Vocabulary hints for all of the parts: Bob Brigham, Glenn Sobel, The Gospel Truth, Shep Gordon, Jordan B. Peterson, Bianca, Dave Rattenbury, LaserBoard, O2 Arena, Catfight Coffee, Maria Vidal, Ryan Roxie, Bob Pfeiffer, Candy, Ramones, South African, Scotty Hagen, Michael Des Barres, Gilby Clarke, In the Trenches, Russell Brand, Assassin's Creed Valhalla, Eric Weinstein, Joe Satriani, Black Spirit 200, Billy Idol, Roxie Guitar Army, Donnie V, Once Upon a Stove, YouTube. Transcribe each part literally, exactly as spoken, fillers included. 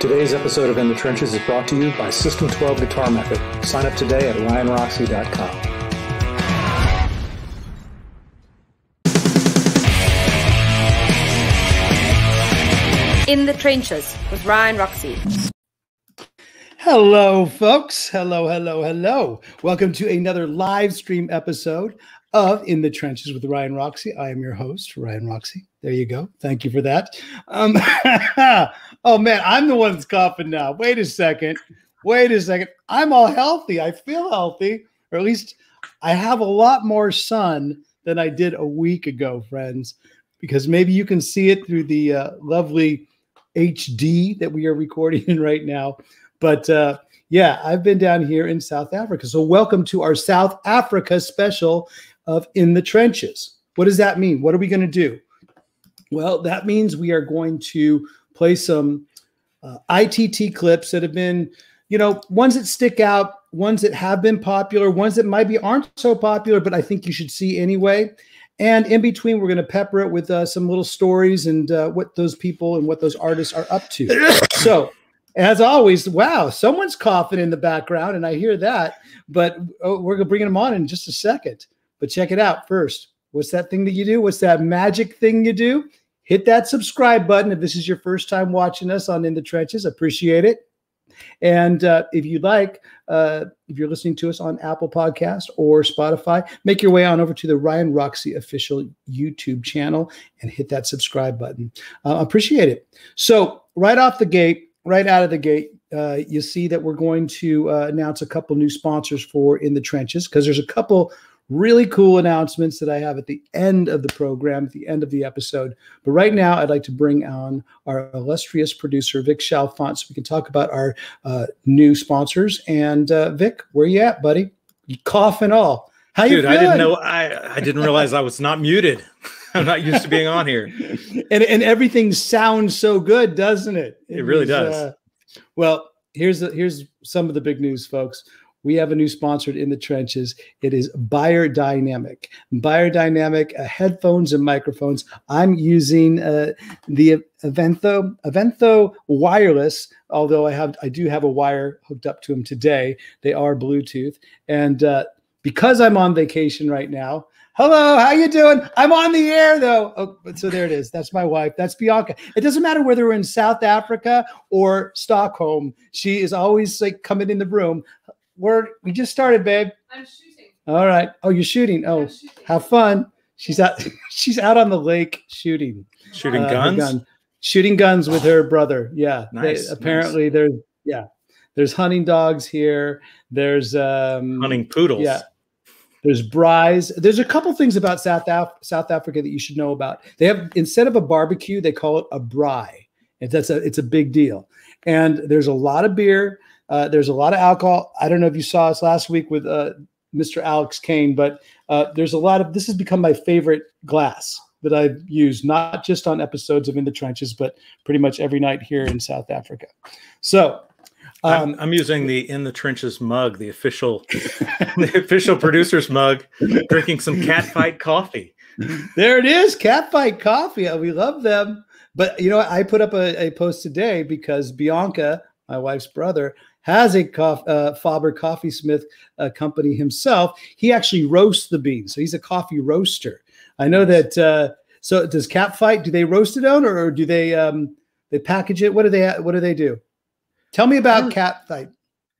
Today's episode of In the Trenches is brought to you by System twelve Guitar Method. Sign up today at Ryan Roxie dot com. In the Trenches with Ryan Roxie. Hello, folks. Hello, hello, hello. Welcome to another live stream episode of In the Trenches with Ryan Roxie. I am your host, Ryan Roxie. There you go. Thank you for that. Um, oh, man, I'm the one that's coughing now. Wait a second. Wait a second. I'm all healthy. I feel healthy, or at least I have a lot more sun than I did a week ago, friends, because maybe you can see it through the uh, lovely H D that we are recording in right now. But uh, yeah, I've been down here in South Africa. So welcome to our South Africa special of In the Trenches. What does that mean? What are we going to do? Well, that means we are going to play some uh, I T T clips that have been, you know, ones that stick out, ones that have been popular, ones that maybe aren't so popular, but I think you should see anyway. And in between, we're going to pepper it with uh, some little stories and uh, what those people and what those artists are up to. So, as always, wow, someone's coughing in the background, and I hear that. But oh, we're going to bring them on in just a second. But check it out first. What's that thing that you do? What's that magic thing you do? Hit that subscribe button if this is your first time watching us on In the Trenches. Appreciate it. And uh, if you'd like, uh, if you're listening to us on Apple Podcasts or Spotify, make your way on over to the Ryan Roxie official YouTube channel and hit that subscribe button. Uh, appreciate it. So right off the gate, right out of the gate, uh, you see that we're going to uh, announce a couple new sponsors for In the Trenches, because there's a couple really cool announcements that I have at the end of the program, at the end of the episode. But right now, I'd like to bring on our illustrious producer, Vic Chalfent, so we can talk about our uh, new sponsors. And uh, Vic, where you at, buddy? You cough and all. How Dude, you feeling? I didn't know. I, I didn't realize I was not muted. I'm not used to being on here. And and everything sounds so good, doesn't it? It, it really was, does. Uh, well, here's the, here's some of the big news, folks. We have a new sponsor in the trenches. It is Beyerdynamic. Beyerdynamic uh, headphones and microphones. I'm using uh, the Aventho Aventho wireless. Although I have, I do have a wire hooked up to them today. They are Bluetooth, and uh, because I'm on vacation right now. Hello, how you doing? I'm on the air though. Oh, so there it is. That's my wife. That's Bianca. It doesn't matter whether we're in South Africa or Stockholm. She is always like coming in the room. We're, we just started, babe. I'm shooting. All right. Oh, you're shooting. Oh, shooting. Have fun. She's out. She's out on the lake shooting. Shooting uh, guns. Gun. Shooting guns with her brother. Yeah. Nice. They, apparently, nice. there's yeah. There's hunting dogs here. There's um, hunting poodles. Yeah. There's braais. There's a couple things about South Af South Africa that you should know about. They have, instead of a barbecue, they call it a braai. If that's a, it's a big deal. And there's a lot of beer. Uh, there's a lot of alcohol. I don't know if you saw us last week with uh, Mister Alex Kane, but uh, there's a lot of, this has become my favorite glass that I've used, not just on episodes of In the Trenches, but pretty much every night here in South Africa. So um, I'm, I'm using the In the Trenches mug, the official, the official producer's mug, drinking some Catfight Coffee. There it is, Catfight Coffee. We love them. But, you know, I put up a, a post today because Bianca, my wife's brother, has a cof, uh, Faber Coffee Smith uh, company himself. He actually roasts the beans. So he's a coffee roaster. I know that. Uh, so does Catfight, do they roast it on, or, or do they um, they package it? What do they What do they do? Tell me about Catfight.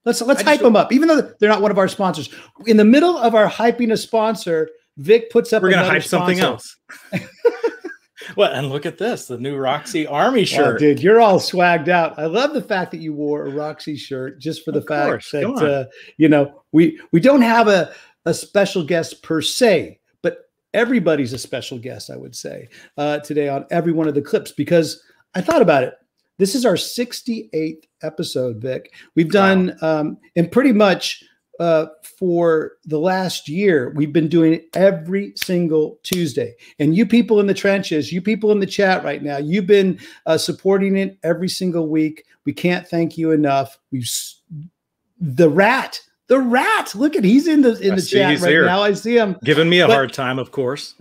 Let's let's hype them up, even though they're not one of our sponsors. In the middle of our hyping a sponsor, Vic puts up. We're going to hype sponsor. Something else. Well, and look at this, the new Roxie Army shirt. Oh, dude, you're all swagged out. I love the fact that you wore a Roxie shirt just for the of fact course. That, uh, you know, we, we don't have a, a special guest per se, but everybody's a special guest, I would say, uh, today on every one of the clips, because I thought about it. This is our sixty-eighth episode, Vic. We've done, wow. um, and pretty much uh, for the last year, we've been doing it every single Tuesday, and you people in the trenches, you people in the chat right now, you've been uh, supporting it every single week. We can't thank you enough. We've the rat, The Rat. Look at he's in the in the chat right here. Now. I see him giving me a but, hard time, of course.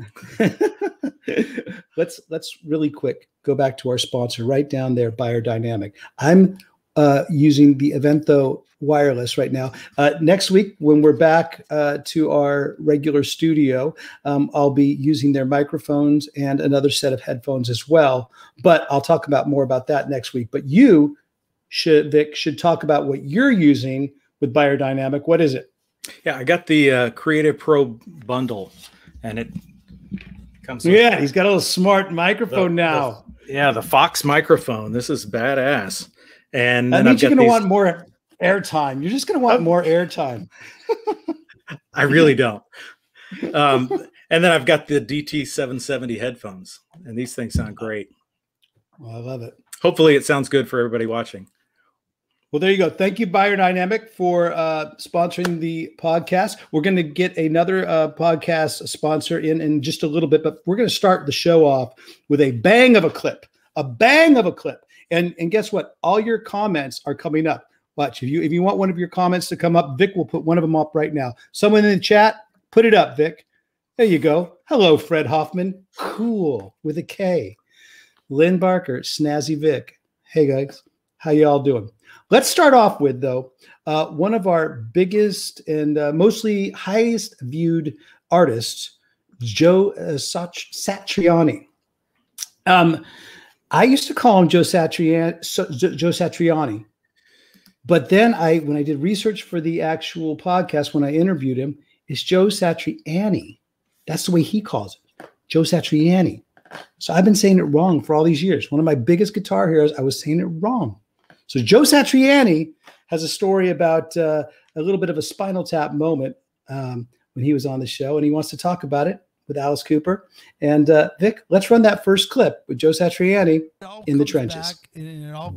let's let's really quick go back to our sponsor right down there, Beyerdynamic. I'm uh, using the Aventho wireless right now. Uh, next week, when we're back uh, to our regular studio, um, I'll be using their microphones and another set of headphones as well. But I'll talk about more about that next week. But you should, Vic, should talk about what you're using with Beyerdynamic. What is it? Yeah, I got the uh, Creative Pro bundle, and it comes with yeah, he's got a little smart microphone the, now. The, yeah, the Fox microphone. This is badass. And then I think you're going to want more airtime. You're just going to want I'm, more airtime. I really don't. Um, and then I've got the D T seven seventy headphones, and these things sound great. Well, I love it. Hopefully it sounds good for everybody watching. Well, there you go. Thank you, Beyerdynamic, for uh, sponsoring the podcast. We're going to get another uh, podcast sponsor in in just a little bit, but we're going to start the show off with a bang of a clip, a bang of a clip. And and guess what? All your comments are coming up. Watch. If you, if you want one of your comments to come up, Vic will put one of them up right now. Someone in the chat, put it up, Vic. There you go. Hello, Fred Hoffman. Cool. With a K. Lynn Barker, Snazzy Vic. Hey, guys. How y'all doing? Let's start off with, though, uh, one of our biggest and uh, mostly highest viewed artists, Joe uh, Satriani. Um, I used to call him Joe Satriani, so, Joe Satriani, but then I, when I did research for the actual podcast, when I interviewed him, it's Joe Satriani. That's the way he calls it, Joe Satriani. So I've been saying it wrong for all these years. One of my biggest guitar heroes, I was saying it wrong. So Joe Satriani has a story about uh, a little bit of a Spinal Tap moment um, when he was on the show, and he wants to talk about it with Alice Cooper. And uh, Vic, let's run that first clip with Joe Satriani in the trenches. And it all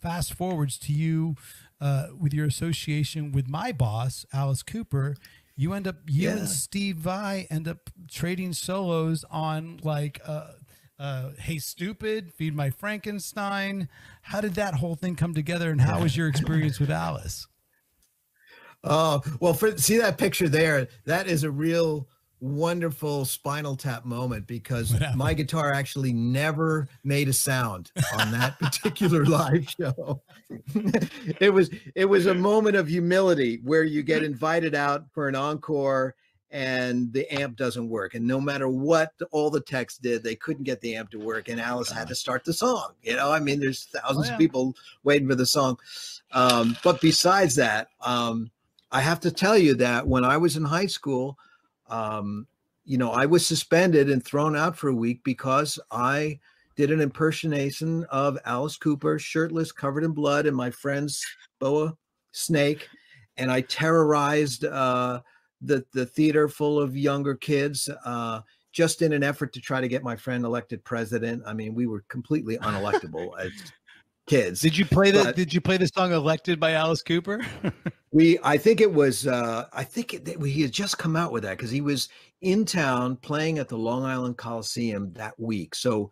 fast forwards to you uh, with your association with my boss, Alice Cooper. You end up, you yeah. and Steve Vai end up trading solos on like uh, Uh, hey, Stupid, Feed My Frankenstein. How did that whole thing come together, and how was your experience with Alice? Uh, well, for, see that picture there? That is a real wonderful Spinal Tap moment, because my guitar actually never made a sound on that particular live show. It was, it was a moment of humility where you get invited out for an encore, and the amp doesn't work, and no matter what all the techs did, they couldn't get the amp to work, and Alice had to start the song. You know, I mean, there's thousands oh, yeah. of people waiting for the song. Um, but besides that, um, I have to tell you that when I was in high school, um, you know, I was suspended and thrown out for a week because I did an impersonation of Alice Cooper, shirtless, covered in blood, and my friend's boa snake, and I terrorized uh, the the theater full of younger kids, uh, just in an effort to try to get my friend elected president. I mean, we were completely unelectable as kids. Did you play the Did you play the song "Elected" by Alice Cooper? we, I think it was. Uh, I think it, he had just come out with that because he was in town playing at the Long Island Coliseum that week. So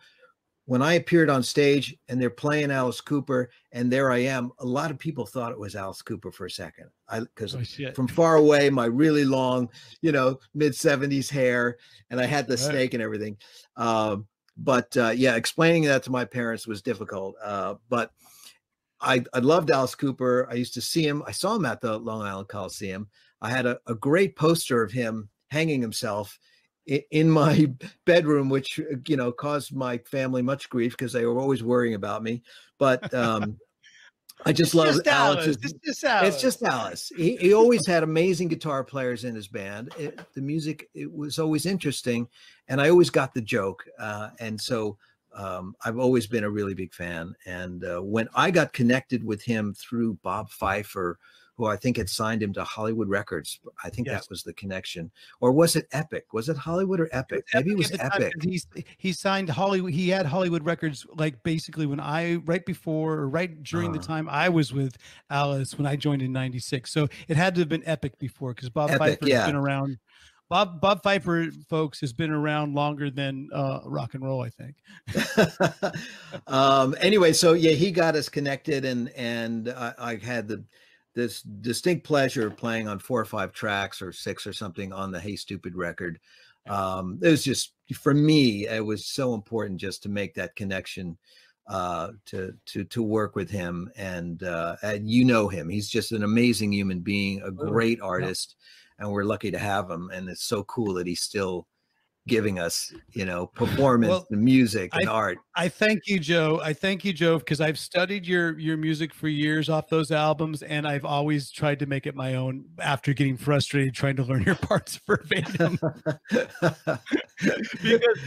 when I appeared on stage and they're playing Alice Cooper, and there I am, a lot of people thought it was Alice Cooper for a second. I, because oh, from far away, my really long, you know, mid seventies hair, and I had the All snake right. and everything. Uh, but uh, yeah, explaining that to my parents was difficult. Uh, but I, I loved Alice Cooper. I used to see him. I saw him at the Long Island Coliseum. I had a, a great poster of him hanging himself in my bedroom, which, you know, caused my family much grief because they were always worrying about me. But um, I just love Alice. It's just Alice. It's just Alice. He, he always had amazing guitar players in his band. It, the music, it was always interesting. And I always got the joke. Uh, and so um, I've always been a really big fan. And uh, when I got connected with him through Bob Pfeiffer, who I think had signed him to Hollywood Records. I think yes. that was the connection. Or was it Epic? Was it Hollywood or Epic? Maybe it was Epic. He, he signed Hollywood. He had Hollywood Records, like basically when I, right before, or right during uh, the time I was with Alice when I joined in ninety-six. So it had to have been Epic before, because Bob Epic, Pfeiffer yeah. has been around. Bob, Bob Pfeiffer, folks, has been around longer than uh, rock and roll, I think. um, anyway, so yeah, he got us connected, and, and I, I had the this distinct pleasure of playing on four or five tracks or six or something on the Hey Stupid record. Um, it was just, for me, it was so important just to make that connection, uh, to, to, to work with him. And, uh, and you know him, he's just an amazing human being, a great artist, and we're lucky to have him. And it's so cool that he's still giving us, you know, performance, well, and music and I, art. I thank you, Joe. I thank you, Joe, because I've studied your your music for years off those albums, and I've always tried to make it my own after getting frustrated trying to learn your parts verbatim. Because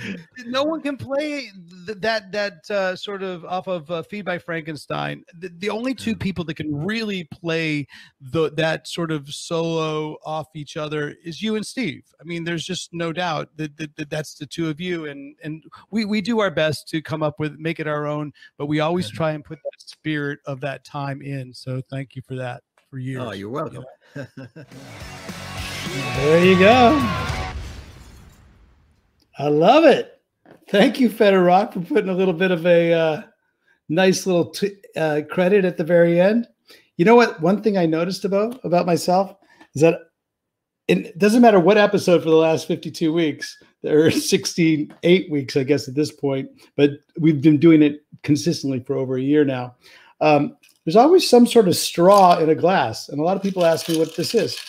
no one can play th that that uh, sort of off of uh, Feed by Frankenstein. The, the only two people that can really play the, that sort of solo off each other is you and Steve. I mean, there's just no doubt that, that that's the two of you, and and we we do our best to come up with, make it our own, but we always try and put that spirit of that time in. So thank you for that for years. Oh, you're welcome. You know? There you go. I love it. Thank you, Feder Rock, for putting a little bit of a uh, nice little t uh, credit at the very end. You know what? One thing I noticed about about myself is that it doesn't matter what episode for the last fifty-two weeks, or sixty-eight weeks, I guess, at this point, but we've been doing it consistently for over a year now. Um, there's always some sort of straw in a glass, and a lot of people ask me what this is.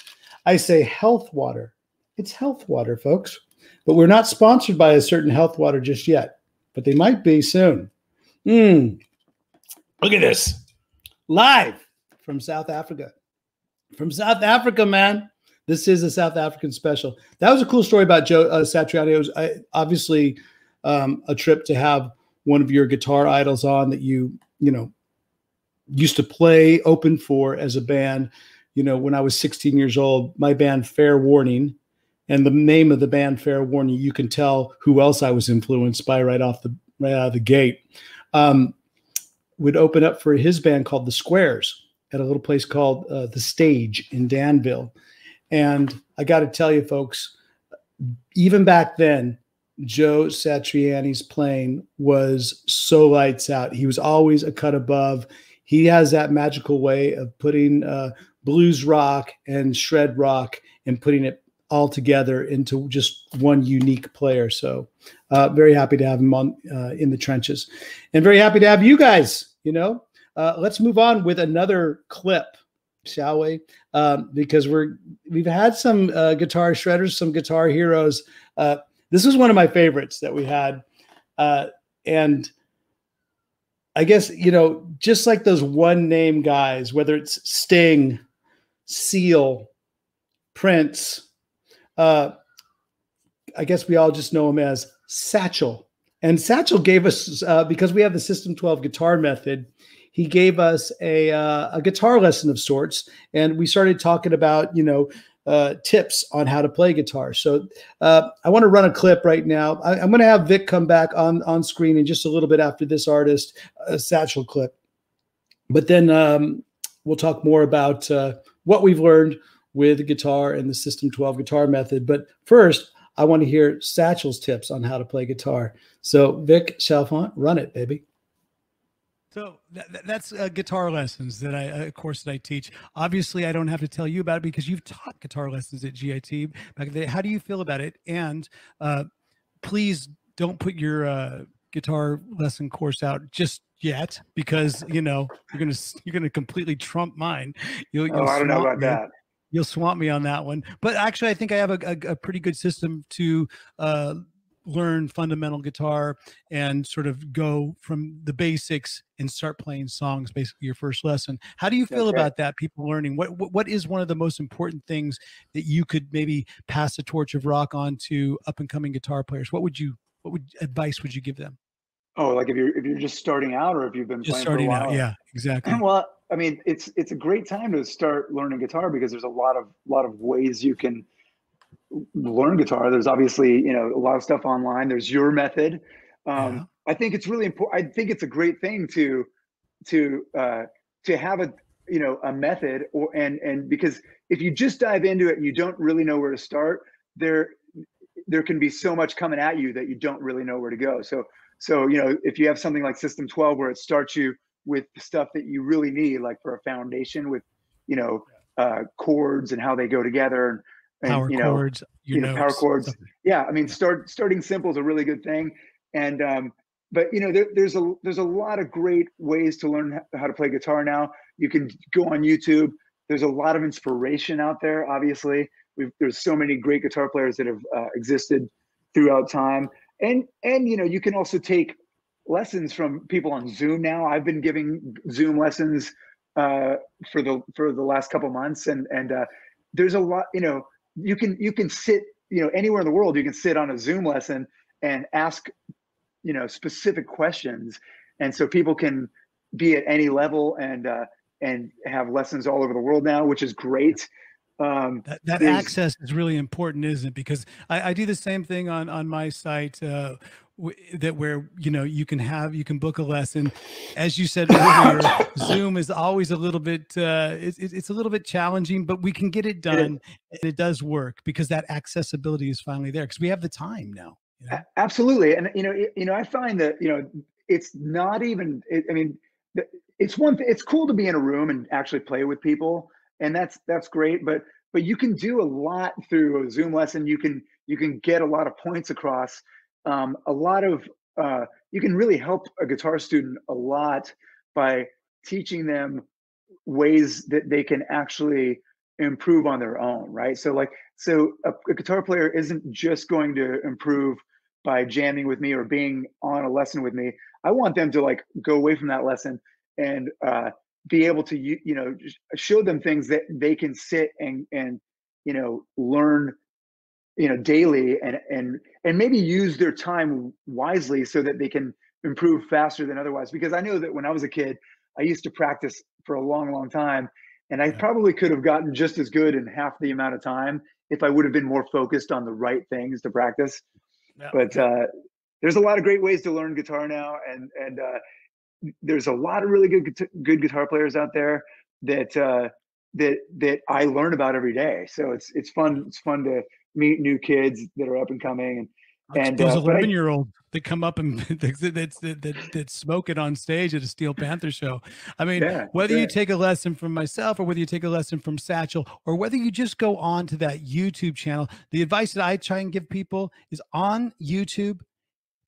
I say health water. It's health water, folks, but we're not sponsored by a certain health water just yet, but they might be soon. Mm. Look at this. Live from South Africa. From South Africa, man. This is a South African special. That was a cool story about Joe uh, Satriani. It was I, obviously um, a trip to have one of your guitar idols on that you, you know, used to play open for as a band. You know, when I was sixteen years old, my band Fair Warning, and the name of the band Fair Warning, you can tell who else I was influenced by right off the right out of the gate. Um, would open up for his band called The Squares at a little place called uh, The Stage in Danville. And I got to tell you, folks, even back then, Joe Satriani's playing was so lights out. He was always a cut above. He has that magical way of putting uh, blues rock and shred rock and putting it all together into just one unique player. So uh, very happy to have him on uh, in the trenches, and very happy to have you guys, you know. Uh, let's move on with another clip, shall we? Um, because we're we've had some uh, guitar shredders, some guitar heroes. Uh, this was one of my favorites that we had, uh, and I guess, you know, just like those one name guys, whether it's Sting, Seal, Prince, uh, I guess we all just know him as Satchel. And Satchel gave us uh, because we have the System twelve Guitar Method. He gave us a, uh, a guitar lesson of sorts, and we started talking about, you know, uh, tips on how to play guitar. So uh, I want to run a clip right now. I, I'm going to have Vic come back on, on screen in just a little bit after this artist, uh, Satchel clip. But then um, we'll talk more about uh, what we've learned with guitar and the System twelve Guitar Method. But first, I want to hear Satchel's tips on how to play guitar. So Vic Chalfent, run it, baby. So that, that's uh, guitar lessons that I, a course that I teach. Obviously, I don't have to tell you about it because you've taught guitar lessons at G I T back in the day. How do you feel about it? And uh, please don't put your uh, guitar lesson course out just yet, because you know you're gonna you're gonna completely trump mine. You'll, you'll oh, I don't know about me. that. You'll swamp me on that one. But actually, I think I have a, a, a pretty good system to. Uh, learn fundamental guitar and sort of go from the basics and start playing songs, basically your first lesson. How do you feel That's about right. that, people learning? What, what what is one of the most important things that you could maybe pass the torch of rock on to up and coming guitar players? What would you, what would advice would you give them? Oh, like if you're, if you're just starting out, or if you've been just playing starting for a while. out. Yeah, exactly. Well, I mean, it's, it's a great time to start learning guitar because there's a lot of, lot of ways you can learn guitar. There's obviously, you know, a lot of stuff online. There's your method. Um, yeah. I think it's really important. I think it's a great thing to, to, uh, to have a, you know, a method, or, and, and because if you just dive into it and you don't really know where to start, there, there can be so much coming at you that you don't really know where to go. So, so, you know, if you have something like System twelve, where it starts you with the stuff that you really need, like for a foundation with, you know, uh, chords and how they go together. And, power you know, chords, you know, power chords. Something. Yeah. I mean, start starting simple is a really good thing. And, um, but you know, there, there's a, there's a lot of great ways to learn how to play guitar. Now you can go on YouTube. There's a lot of inspiration out there. Obviously we've, there's so many great guitar players that have uh, existed throughout time. And, and, you know, you can also take lessons from people on Zoom. Now I've been giving Zoom lessons uh, for the, for the last couple months. And, and uh, there's a lot, you know, you can, you can sit, you know, anywhere in the world, you can sit on a Zoom lesson and ask, you know, specific questions. And so people can be at any level and, uh, and have lessons all over the world now, which is great. Um, that that access is really important, isn't it? Because I, I do the same thing on, on my site, uh, w that where, you know, you can have, you can book a lesson. As you said earlier, Zoom is always a little bit, uh, it's, it's a little bit challenging, but we can get it done. It, and it does work because that accessibility is finally there because we have the time now. You know? Absolutely. And, you know, it, you know, I find that, you know, it's not even, it, I mean, it's one thing, it's cool to be in a room and actually play with people. And that's that's great, but but you can do a lot through a Zoom lesson. You can you can get a lot of points across. Um, a lot of uh, you can really help a guitar student a lot by teaching them ways that they can actually improve on their own, right? So like so a, a guitar player isn't just going to improve by jamming with me or being on a lesson with me. I want them to like go away from that lesson and uh, be able to, you know, show them things that they can sit and, and, you know, learn, you know, daily and, and, and maybe use their time wisely so that they can improve faster than otherwise. Because I know that when I was a kid, I used to practice for a long, long time, and I yeah. probably could have gotten just as good in half the amount of time if I would have been more focused on the right things to practice. Yeah. But uh, there's a lot of great ways to learn guitar now. And, and, uh, there's a lot of really good good guitar players out there that uh, that that I learn about every day. So it's it's fun. It's fun to meet new kids that are up and coming. And, and there's uh, eleven year olds that come up and that's that, that, that smoke it on stage at a Steel Panther show. I mean, yeah, whether yeah. you take a lesson from myself or whether you take a lesson from Satchel or whether you just go on to that YouTube channel, the advice that I try and give people is on YouTube.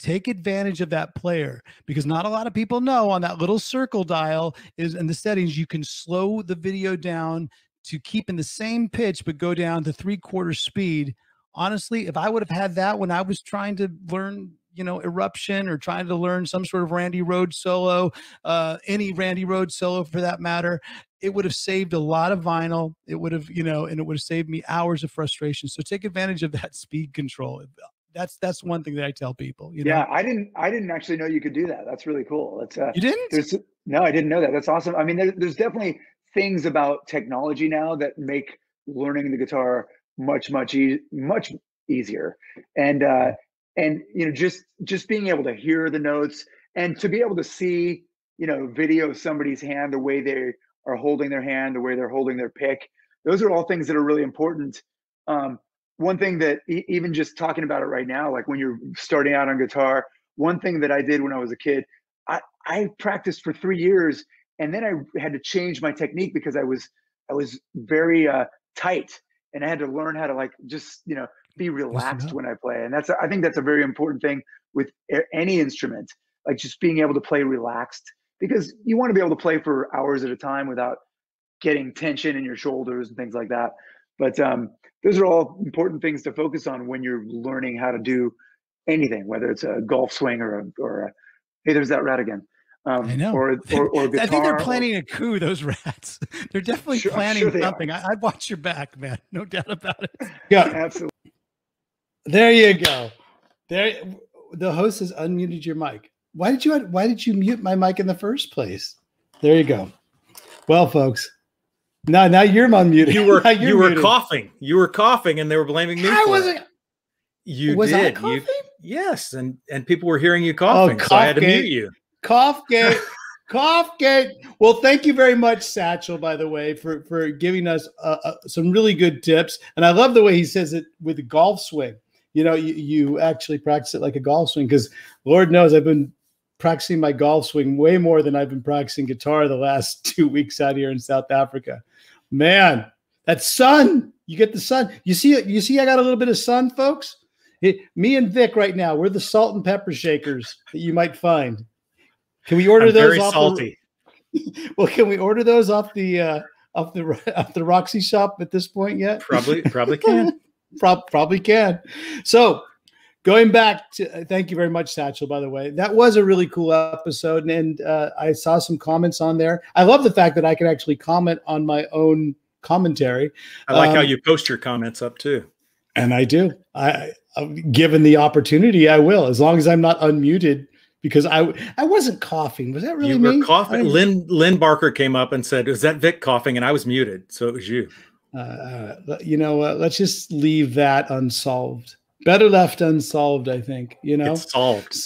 Take advantage of that player because not a lot of people know on that little circle dial is in the settings. You can slow the video down to keep in the same pitch, but go down to three quarter speed. Honestly, if I would have had that when I was trying to learn, you know, Eruption or trying to learn some sort of Randy Rhoads solo, uh, any Randy Rhoads solo for that matter, it would have saved a lot of vinyl. It would have, you know, and it would have saved me hours of frustration. So take advantage of that speed control. That's that's one thing that I tell people. You know? Yeah, I didn't I didn't actually know you could do that. That's really cool. That's uh, you didn't? No, I didn't know that. That's awesome. I mean, there, there's definitely things about technology now that make learning the guitar much much e much easier. And uh, and you know, just just being able to hear the notes and to be able to see, you know, video of somebody's hand, the way they are holding their hand, the way they're holding their pick. Those are all things that are really important. Um, One thing that even just talking about it right now, like when you're starting out on guitar, one thing that I did when I was a kid, I, I practiced for three years and then I had to change my technique because I was I was very uh, tight and I had to learn how to like just, you know, be relaxed when I play. And that's I think that's a very important thing with any instrument, like just being able to play relaxed because you want to be able to play for hours at a time without getting tension in your shoulders and things like that. But um, those are all important things to focus on when you're learning how to do anything, whether it's a golf swing or a, or a hey, there's that rat again. Um, I know. Or, or, or guitar, I think they're planning or, a coup, those rats. They're definitely sure, planning sure they something. I, I watch your back, man. No doubt about it. Yeah, absolutely. There you go. There, the host has unmuted your mic. Why did you, why did you mute my mic in the first place? There you go. Well, folks. No, now you're unmuted. You were you were muted. coughing. You were coughing, and they were blaming me. I for wasn't. It. You was did. I coughing? You, yes, and and people were hearing you coughing. Oh, cough so I had gate. to mute you. Coughgate, coughgate. Well, thank you very much, Satchel. By the way, for for giving us uh, uh, some really good tips, and I love the way he says it with the golf swing. You know, you you actually practice it like a golf swing because Lord knows I've been practicing my golf swing way more than I've been practicing guitar the last two weeks out here in South Africa. Man, that sun. You get the sun. You see, you see, I got a little bit of sun, folks. It, me and Vic right now, we're the salt and pepper shakers that you might find. Can we order I'm those? Very off salty. The, well, can we order those off the uh, off the off the Roxie shop at this point yet? Probably, probably can. Pro probably can. So, going back to, thank you very much, Satchel, by the way. That was a really cool episode, and, and uh, I saw some comments on there. I love the fact that I can actually comment on my own commentary. I like um, how you post your comments up too. And I do. I, I, given the opportunity, I will, as long as I'm not unmuted, because I I wasn't coughing. Was that really you were me? Coughing. I, Lynn Lynn Barker came up and said, "Is that Vic coughing?" And I was muted, so it was you. Uh, you know, uh, let's just leave that unsolved. Better left unsolved, I think. You know, it's solved.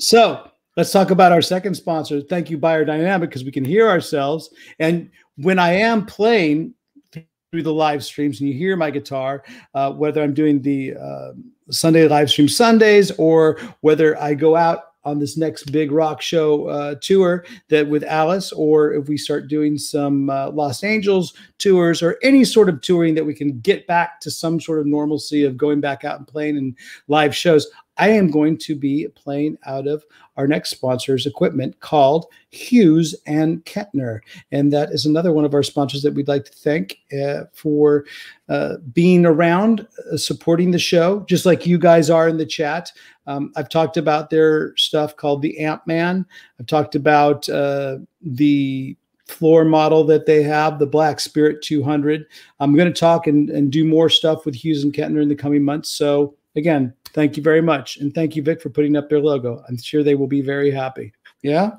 So let's talk about our second sponsor. Thank you, Beyerdynamic, because we can hear ourselves. And when I am playing through the live streams and you hear my guitar, uh, whether I'm doing the uh, Sunday live stream Sundays or whether I go out on this next big rock show uh, tour that with Alice, or if we start doing some uh, Los Angeles tours or any sort of touring that we can get back to some sort of normalcy of going back out and playing in live shows, I am going to be playing out of our next sponsor's equipment called Hughes and Kettner. And that is another one of our sponsors that we'd like to thank uh, for uh, being around, uh, supporting the show, just like you guys are in the chat. Um, I've talked about their stuff called the Amp Man. I've talked about uh, the floor model that they have, the Black Spirit two hundred. I'm going to talk and, and do more stuff with Hughes and Kettner in the coming months. So again, thank you very much. And thank you, Vic, for putting up their logo. I'm sure they will be very happy. Yeah?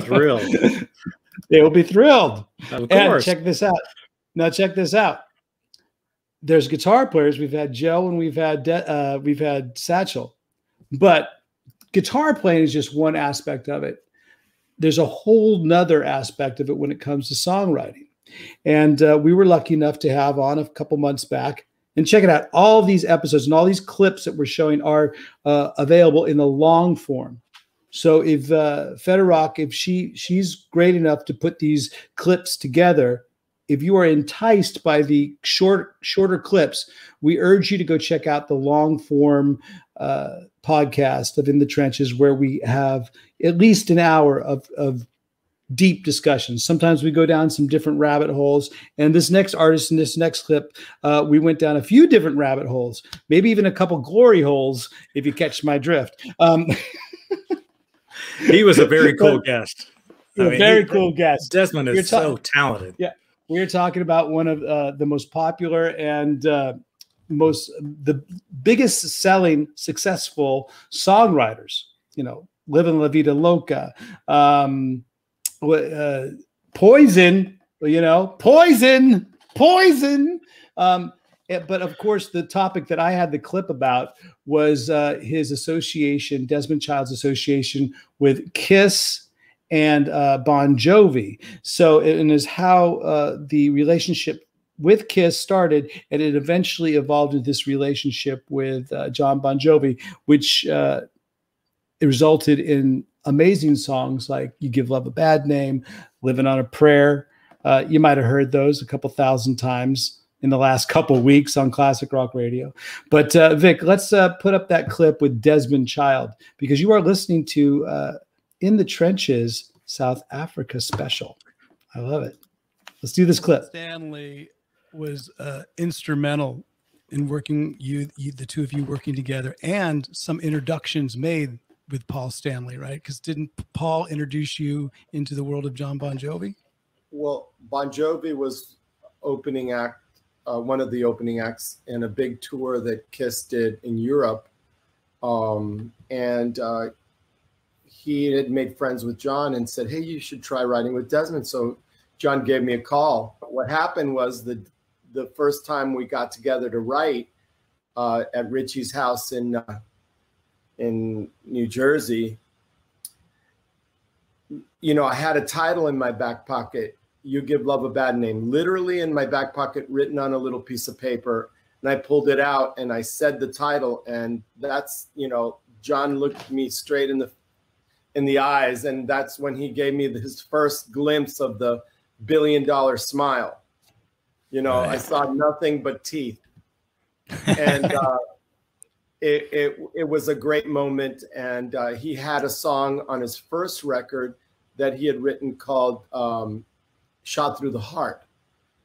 Thrilled. They will be thrilled. Of course. And check this out. Now check this out. There's guitar players. We've had Joe and we've had, uh, we've had Satchel. But guitar playing is just one aspect of it. There's a whole nother aspect of it when it comes to songwriting. And uh, we were lucky enough to have on a couple months back. And check it out. All these episodes and all these clips that we're showing are uh, available in the long form. So if uh, Federock, if she she's great enough to put these clips together, if you are enticed by the short shorter clips, we urge you to go check out the long form uh, podcast of In the Trenches, where we have at least an hour of of. deep discussions. Sometimes we go down some different rabbit holes. And this next artist in this next clip, uh, we went down a few different rabbit holes, maybe even a couple glory holes, if you catch my drift. Um, he was a very cool but, guest. I mean, very he, cool guest. Desmond is so talented. Yeah, we're talking about one of uh, the most popular and uh, most the biggest selling successful songwriters. You know, Living La Vida Loca. Um, Uh, poison, you know, poison, poison. Um, but of course, the topic that I had the clip about was uh, his association, Desmond Child's association with Kiss and uh, Bon Jovi. So, and is how uh, the relationship with Kiss started, and it eventually evolved into this relationship with uh, John Bon Jovi, which uh, it resulted in amazing songs like You Give Love a Bad Name, Living on a Prayer. Uh, you might have heard those a couple thousand times in the last couple weeks on classic rock radio. But uh, Vic, let's uh, put up that clip with Desmond Child, because you are listening to uh, In the Trenches South Africa special. I love it. Let's do this clip. Stanley was uh, instrumental in working, you, you, the two of you working together, and some introductions made with Paul Stanley, right? Because didn't Paul introduce you into the world of John Bon Jovi? Well, Bon Jovi was opening act, uh, one of the opening acts in a big tour that Kiss did in Europe. Um, and uh, he had made friends with John and said, hey, you should try writing with Desmond. So John gave me a call. What happened was the, the first time we got together to write uh, at Richie's house in uh, in New Jersey, you know, I had a title in my back pocket, You Give Love a Bad Name, literally in my back pocket, written on a little piece of paper. And I pulled it out and I said the title, and that's, you know, John looked me straight in the in the eyes. And that's when he gave me his first glimpse of the billion dollar smile. You know, right. I saw nothing but teeth. And uh, it, it, it was a great moment. And uh, he had a song on his first record that he had written called um, Shot Through the Heart.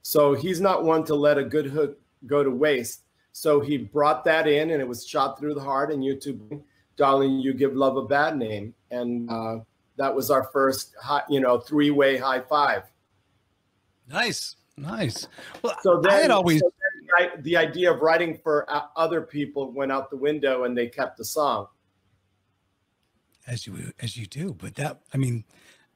So he's not one to let a good hook go to waste. So he brought that in, and it was Shot Through the Heart, and YouTube, Darling, You Give Love a Bad Name. And uh, that was our first, high, you know, three-way high five. Nice, nice. Well, so then, I had always... So then I, the idea of writing for other people went out the window, and they kept the song. As you, as you do. But that, I mean,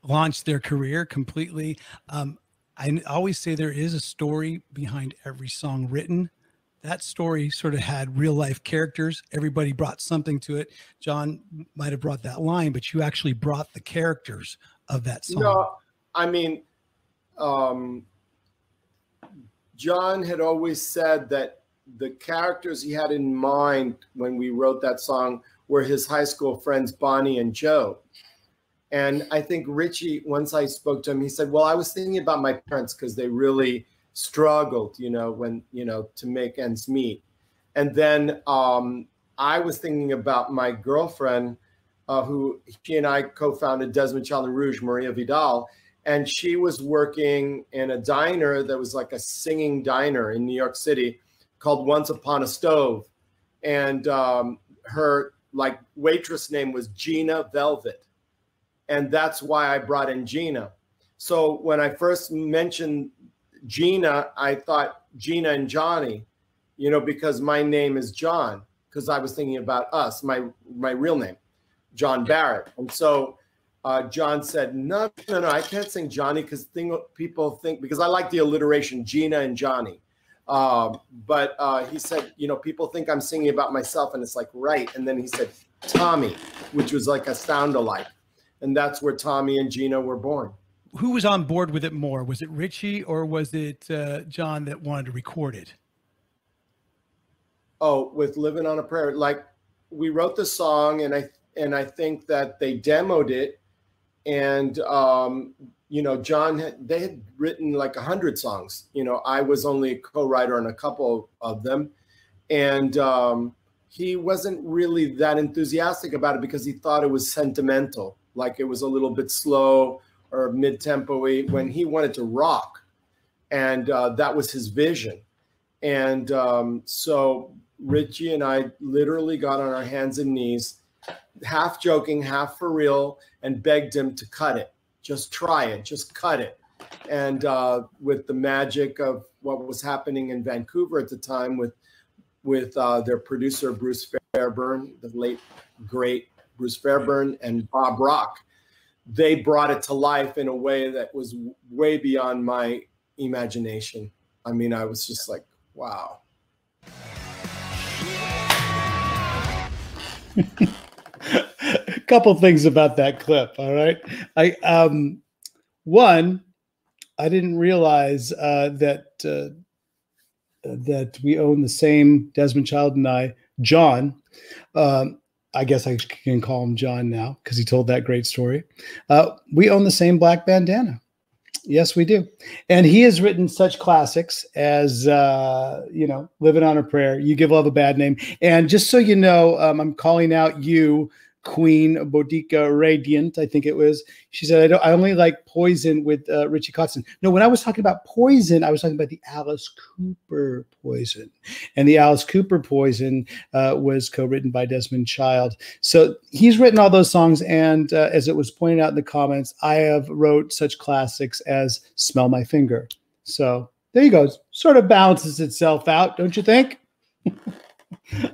launched their career completely. Um, I always say there is a story behind every song written. That story sort of had real life characters. Everybody brought something to it. John might have brought that line, but you actually brought the characters of that song. You know, I mean, um, John had always said that the characters he had in mind when we wrote that song were his high school friends, Bonnie and Joe. And I think Richie, once I spoke to him, he said, well, I was thinking about my parents because they really struggled, you know, when, you know, to make ends meet. And then um, I was thinking about my girlfriend, uh, who she and I co-founded Desmond Child and Rouge, Maria Vidal. And she was working in a diner that was like a singing diner in New York City called Once Upon a Stove. And um, her like waitress name was Gina Velvet. And that's why I brought in Gina. So when I first mentioned Gina, I thought Gina and Johnny, you know, because my name is John, because I was thinking about us, my my real name, John Barrett. And so uh, John said, no, no, no, I can't sing Johnny because people think, because I like the alliteration, Gina and Johnny. Uh, but uh, he said, you know, people think I'm singing about myself, and it's like, right. And then he said, Tommy, which was like a sound alike. And that's where Tommy and Gina were born. Who was on board with it more? Was it Richie or was it uh, John that wanted to record it? Oh, with Living on a Prayer. Like we wrote the song and I, and I think that they demoed it and, um, you know, John, had, they had written like a hundred songs. You know, I was only a co-writer on a couple of them. And um, he wasn't really that enthusiastic about it because he thought it was sentimental. Like it was a little bit slow or mid-tempo-y when he wanted to rock. And uh, that was his vision. And um, so Richie and I literally got on our hands and knees, half joking, half for real, and begged him to cut it. Just try it, just cut it. And uh, with the magic of what was happening in Vancouver at the time with, with uh, their producer, Bruce Fairburn, the late, great Bruce Fairburn, and Bob Rock, they brought it to life in a way that was way beyond my imagination. I mean, I was just like, wow. A couple things about that clip. All right. I, um, one, I didn't realize, uh, that, uh, that we own the same, Desmond Child and I, John, um, I guess I can call him John now because he told that great story. Uh, we own the same black bandana. Yes, we do. And he has written such classics as, uh, you know, Living on a Prayer, You Give Love a Bad Name. And just so you know, um, I'm calling out you, Queen Bodica Radiant, I think it was. She said, I, don't, I only like Poison with uh, Richie Kotzen. No, when I was talking about Poison, I was talking about the Alice Cooper Poison. And the Alice Cooper Poison uh, was co-written by Desmond Child. So he's written all those songs. And uh, as it was pointed out in the comments, I have wrote such classics as Smell My Finger. So there you go. It sort of balances itself out, don't you think?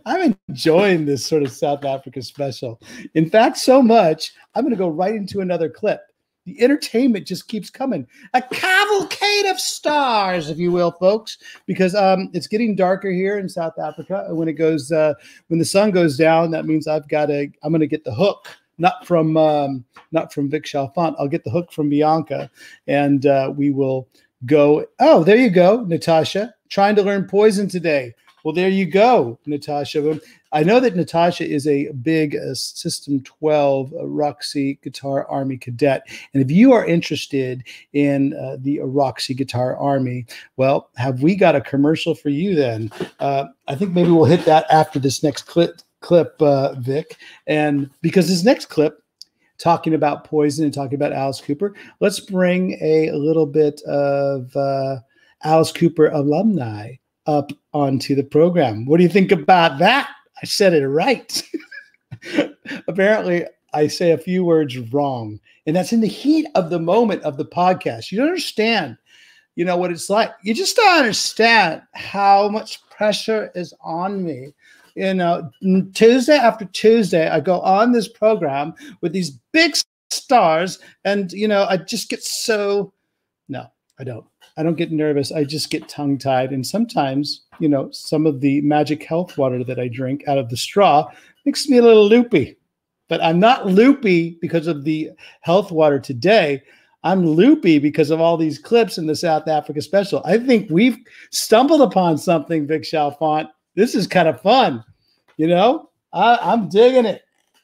I'm enjoying this sort of South Africa special. In fact, so much, I'm going to go right into another clip. The entertainment just keeps coming. A cavalcade of stars, if you will, folks, because um, it's getting darker here in South Africa. And when it goes, uh, when the sun goes down, that means I've got to, I'm going to get the hook. Not from, um, not from Vic Chalfent. I'll get the hook from Bianca and uh, we will go. Oh, there you go, Natasha. Trying to learn Poison today. Well, there you go, Natasha. I know that Natasha is a big uh, System twelve uh, Roxie Guitar Army cadet. And if you are interested in uh, the uh, Roxie Guitar Army, well, have we got a commercial for you then? Uh, I think maybe we'll hit that after this next clip, clip uh, Vic. And because this next clip, talking about Poison and talking about Alice Cooper, let's bring a little bit of uh, Alice Cooper alumni up onto the program. What do you think about that? I said it right. Apparently, I say a few words wrong, and that's in the heat of the moment of the podcast. You don't understand, you know, what it's like. You just don't understand how much pressure is on me. You know, Tuesday after Tuesday, I go on this program with these big stars, and, you know, I just get so, no, I don't. I don't get nervous. I just get tongue-tied. And sometimes, you know, some of the magic health water that I drink out of the straw makes me a little loopy. But I'm not loopy because of the health water today. I'm loopy because of all these clips in the South Africa special. I think we've stumbled upon something, Vic Chalfent. This is kind of fun. You know, I, I'm digging it.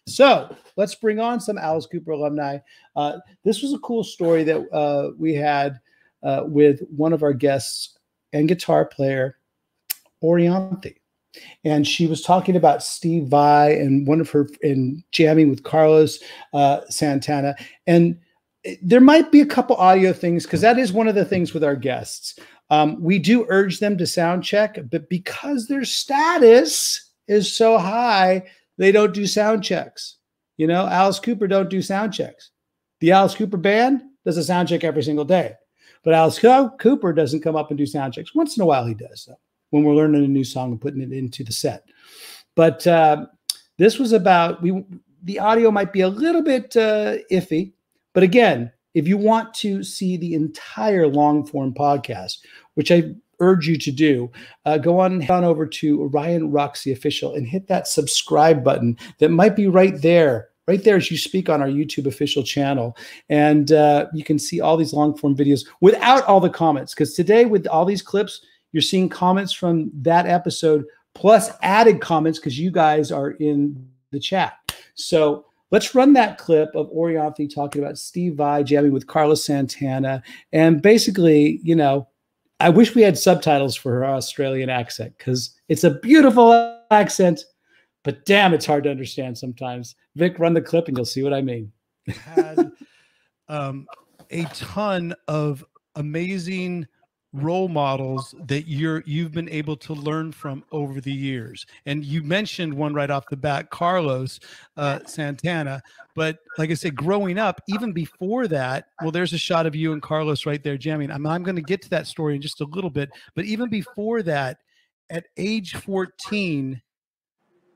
So let's bring on some Alice Cooper alumni. Uh, this was a cool story that uh, we had Uh, with one of our guests and guitar player, Orianthi. And she was talking about Steve Vai and one of her in jamming with Carlos uh, Santana. And there might be a couple audio things, because that is one of the things with our guests. Um, we do urge them to sound check, but because their status is so high, they don't do sound checks. You know, Alice Cooper don't do sound checks. The Alice Cooper band does a sound check every single day. But Alice Cooper doesn't come up and do sound checks. Once in a while he does, though, when we're learning a new song and putting it into the set. But uh, this was about, we. the audio might be a little bit uh, iffy. But again, if you want to see the entire long-form podcast, which I urge you to do, uh, go on and head on over to Ryan Roxie Official and hit that subscribe button that might be right there. Right there as you speak on our YouTube official channel. And uh, you can see all these long-form videos without all the comments. Because today with all these clips, you're seeing comments from that episode plus added comments because you guys are in the chat. So let's run that clip of Orianthi talking about Steve Vai jamming with Carlos Santana. And basically, you know, I wish we had subtitles for her Australian accent because it's a beautiful accent. But damn, it's hard to understand sometimes. Vic, run the clip and you'll see what I mean. Had um, a ton of amazing role models that you're, you've been able to learn from over the years. And you mentioned one right off the bat, Carlos uh, Santana. But like I said, growing up, even before that, well, there's a shot of you and Carlos right there jamming. I'm, I'm going to get to that story in just a little bit. But even before that, at age fourteen,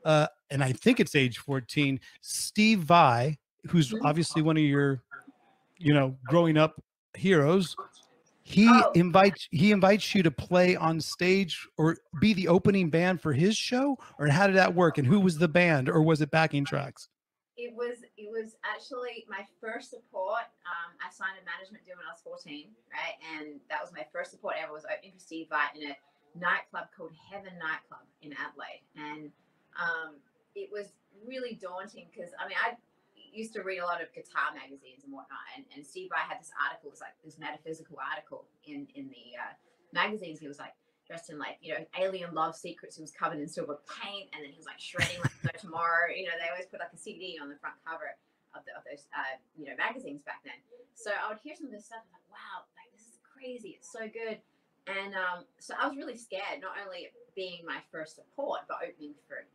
Uh, and I think it's age fourteen, Steve Vai, who's obviously one of your, you know, growing up heroes, he invites he invites you to play on stage or be the opening band for his show? Or how did that work? And who was the band? Or was it backing tracks? It was it was actually my first support. Um, I signed a management deal when I was fourteen, right? And that was my first support ever, was opening for Steve Vai in a nightclub called Heaven Nightclub in Adelaide. And Um, it was really daunting because, I mean, I used to read a lot of guitar magazines and whatnot, and, and Steve Vai had this article, it was like this metaphysical article in, in the uh, magazines. He was like dressed in like, you know, alien love secrets. He was covered in silver paint, and then he was like shredding like no tomorrow. You know, they always put like a C D on the front cover of, the, of those, uh, you know, magazines back then. So I would hear some of this stuff and like, wow, like this is crazy. It's so good. And um, so I was really scared, not only being my first support, but opening for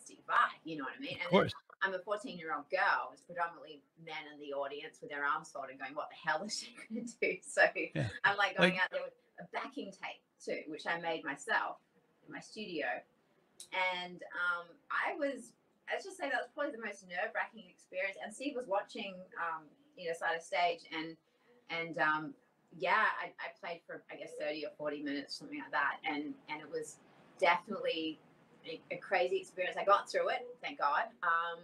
Steve Vai, you know what I mean? And of course. I'm a fourteen-year-old girl. It's predominantly men in the audience with their arms folded, going, "What the hell is she going to do?" So yeah. I'm like going like, out there with a backing tape too, which I made myself in my studio. And um, I was, let's just say, that was probably the most nerve-wracking experience. And Steve was watching, um, you know, side of stage, and and um, yeah, I, I played for I guess thirty or forty minutes, something like that, and and it was definitely a crazy experience. I got through it, thank God. Um,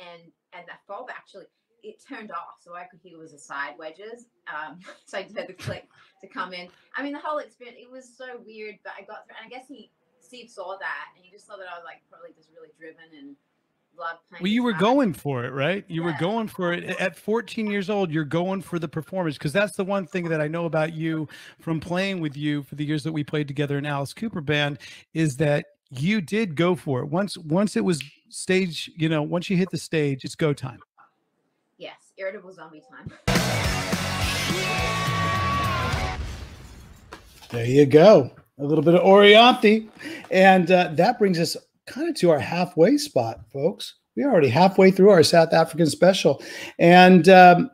and and that fob actually, it turned off, so I could hear it was a side wedges. Um, so I did the click to come in. I mean, the whole experience, it was so weird, but I got through. And I guess he Steve saw that, and he just saw that I was like probably just really driven and loved playing. Well, you were going for it, right? You yeah. were going for it. At fourteen years old, you're going for the performance, because that's the one thing that I know about you from playing with you for the years that we played together in Alice Cooper Band, is that you did go for it. Once once it was stage, you know, once you hit the stage, it's go time. Yes, irritable zombie time. There you go. A little bit of Orianthi. And uh, that brings us kind of to our halfway spot, folks. We're already halfway through our South African special. And um,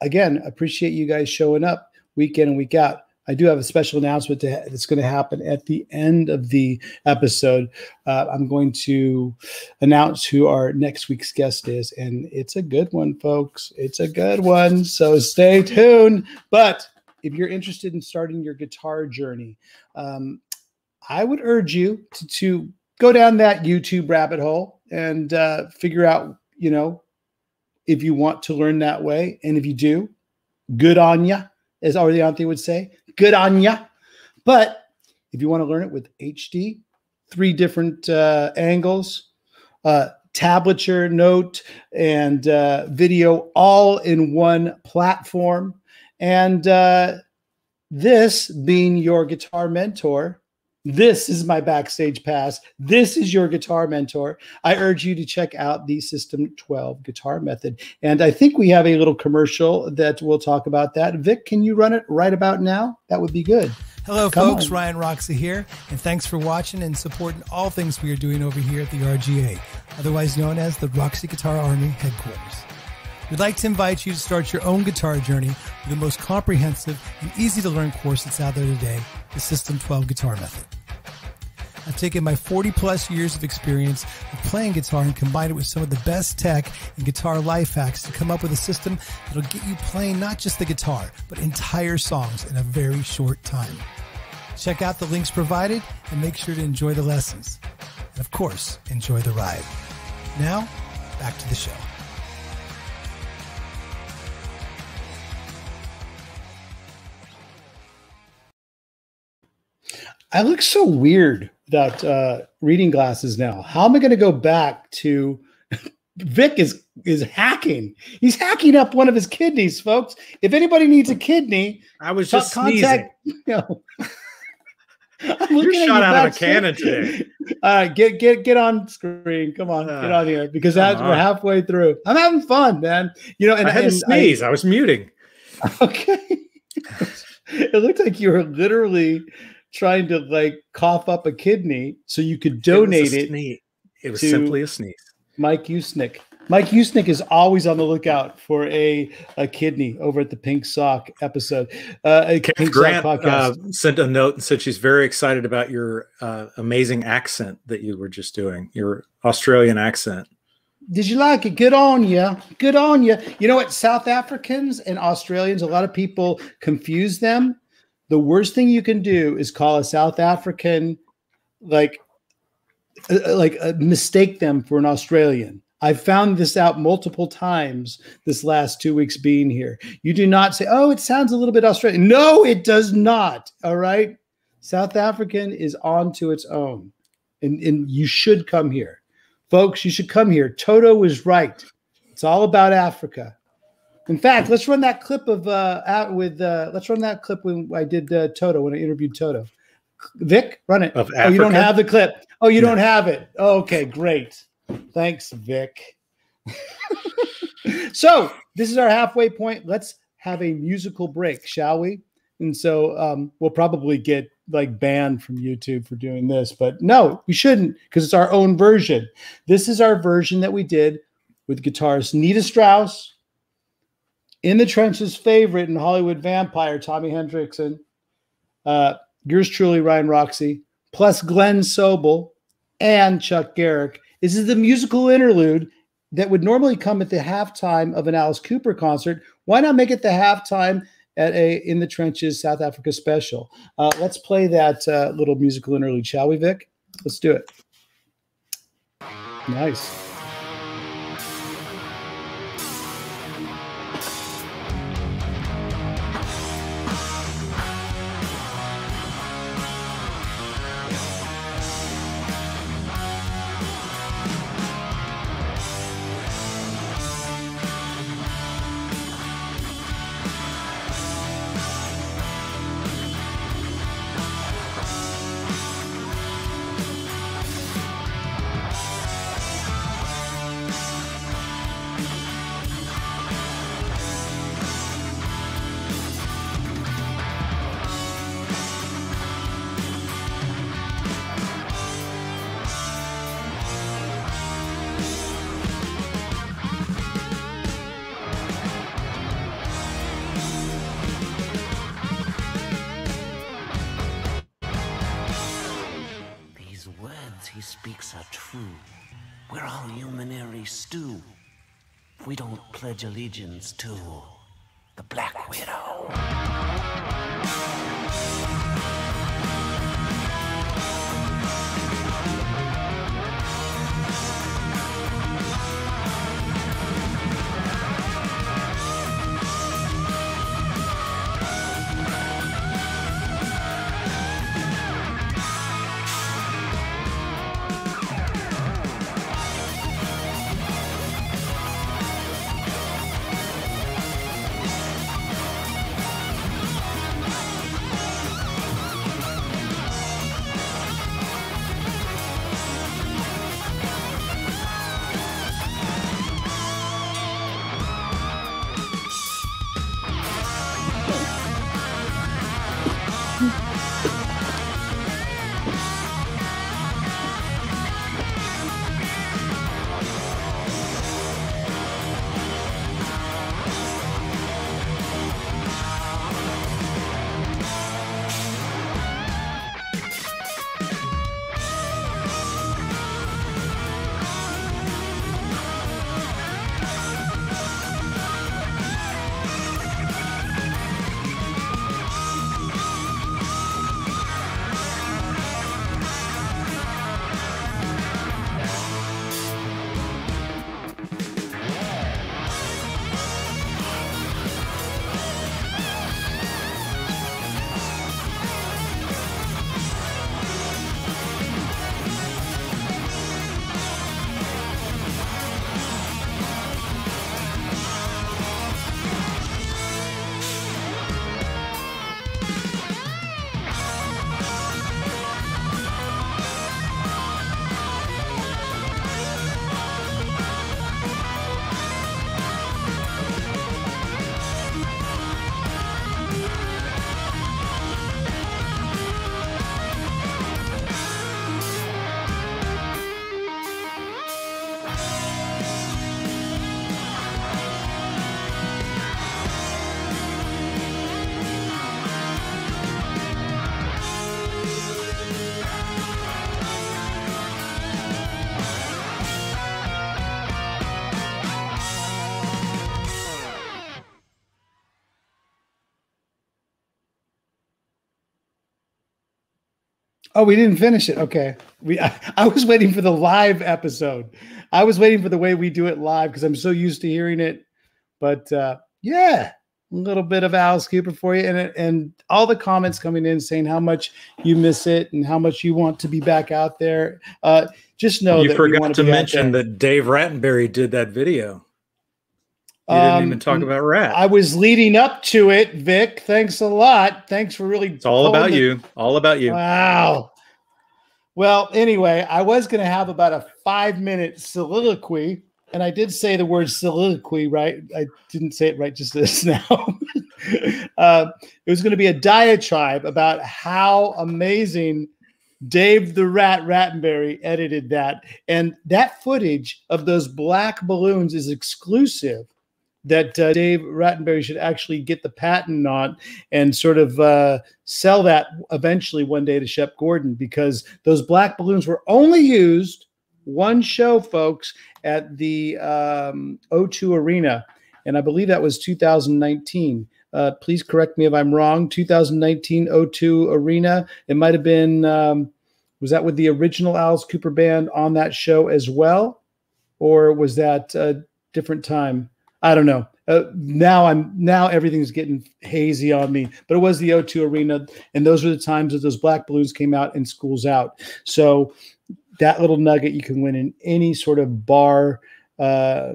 again, appreciate you guys showing up week in and week out. I do have a special announcement to that's going to happen at the end of the episode. Uh, I'm going to announce who our next week's guest is, and it's a good one, folks. It's a good one, so stay tuned. But if you're interested in starting your guitar journey, um, I would urge you to, to go down that YouTube rabbit hole and uh, figure out, you know, if you want to learn that way. And if you do, good on ya, as Orianthi would say. Good on ya. But if you want to learn it with H D, three different uh, angles, uh, tablature, note, and uh, video all in one platform, and uh, this being your guitar mentor, this is my backstage pass. This is your guitar mentor. I urge you to check out the System twelve Guitar Method. And I think we have a little commercial that we'll talk about that. Vic, can you run it right about now? That would be good. Hello, Come folks. On. Ryan Roxie here. And thanks for watching and supporting all things we are doing over here at the R G A, otherwise known as the Roxie Guitar Army Headquarters. We'd like to invite you to start your own guitar journey with the most comprehensive and easy-to-learn course that's out there today, the System twelve Guitar Method. I've taken my forty plus years of experience of playing guitar and combined it with some of the best tech and guitar life hacks to come up with a system that'll get you playing not just the guitar, but entire songs in a very short time. Check out the links provided and make sure to enjoy the lessons. And of course, enjoy the ride. Now, back to the show. I look so weird without uh, reading glasses now. How am I going to go back to Vic is is hacking. He's hacking up one of his kidneys, folks. If anybody needs a kidney, I was just contact, sneezing. You know, you're shot out of a cannon today. Uh, get get get on screen. Come on, uh, get on here, because that's, we're halfway through. I'm having fun, man. You know, and I had and to sneeze. I, I was muting. Okay. It looked like you were literally trying to like cough up a kidney so you could donate it. It was, it was simply a sneeze. Mike Usnick. Mike Usnick is always on the lookout for a, a kidney over at the Pink Sock episode. Uh, a Pink Grant Sock podcast. Uh, sent a note and said she's very excited about your uh, amazing accent that you were just doing, your Australian accent. Did you like it? Good on you. Good on you. You know what? South Africans and Australians, a lot of people confuse them. The worst thing you can do is call a South African, like, uh, like uh, mistake them for an Australian. I've found this out multiple times this last two weeks being here. You do not say, oh, it sounds a little bit Australian. No, it does not. All right. South African is on to its own. And, and you should come here. Folks, you should come here. Toto was right. It's all about Africa. In fact, let's run that clip of uh, out with uh, let's run that clip when I did uh, Toto, when I interviewed Toto. Vic, run it. Of Africa? Oh, you don't have the clip. Oh, you no. don't have it. Oh, okay, great. Thanks, Vic. So this is our halfway point. Let's have a musical break, shall we? And so um, we'll probably get like banned from YouTube for doing this, but no, we shouldn't, because it's our own version. This is our version that we did with guitarist Nita Strauss, In the Trenches' favorite and Hollywood vampire, Tommy Hendrickson, uh, yours truly, Ryan Roxie, plus Glenn Sobel and Chuck Garrick. This is the musical interlude that would normally come at the halftime of an Alice Cooper concert. Why not make it the halftime at a In the Trenches South Africa special? Uh, let's play that uh, little musical interlude, shall we, Vic? Let's do it. Nice. words he speaks are true. We're all human airy stew. We don't pledge allegiance to the Black Widow. Oh, we didn't finish it. Okay. We I, I was waiting for the live episode. I was waiting for the way we do it live because I'm so used to hearing it. But uh, yeah, a little bit of Alice Cooper for you. And, and all the comments coming in saying how much you miss it and how much you want to be back out there. Uh, just know you that forgot we to mention that Dave Rattenbury did that video. You didn't um, even talk about Rat. I was leading up to it, Vic. Thanks a lot. Thanks for really. It's all about the... you. All about you. Wow. Well, anyway, I was going to have about a five-minute soliloquy, and I did say the word soliloquy, right? I didn't say it right just this now. uh, it was going to be a diatribe about how amazing Dave the Rat Rattenbury edited that. And that footage of those black balloons is exclusive. That uh, Dave Rattenbury should actually get the patent on and sort of uh, sell that eventually one day to Shep Gordon, because those black balloons were only used one show, folks, at the um, O two Arena. And I believe that was two thousand nineteen. Uh, please correct me if I'm wrong. two thousand nineteen O two Arena. It might have been, um, was that with the original Alice Cooper band on that show as well? Or was that a different time? I don't know. Uh, now I'm now everything's getting hazy on me, but it was the O two Arena, and those were the times that those black balloons came out and School's Out. So that little nugget you can win in any sort of bar, uh,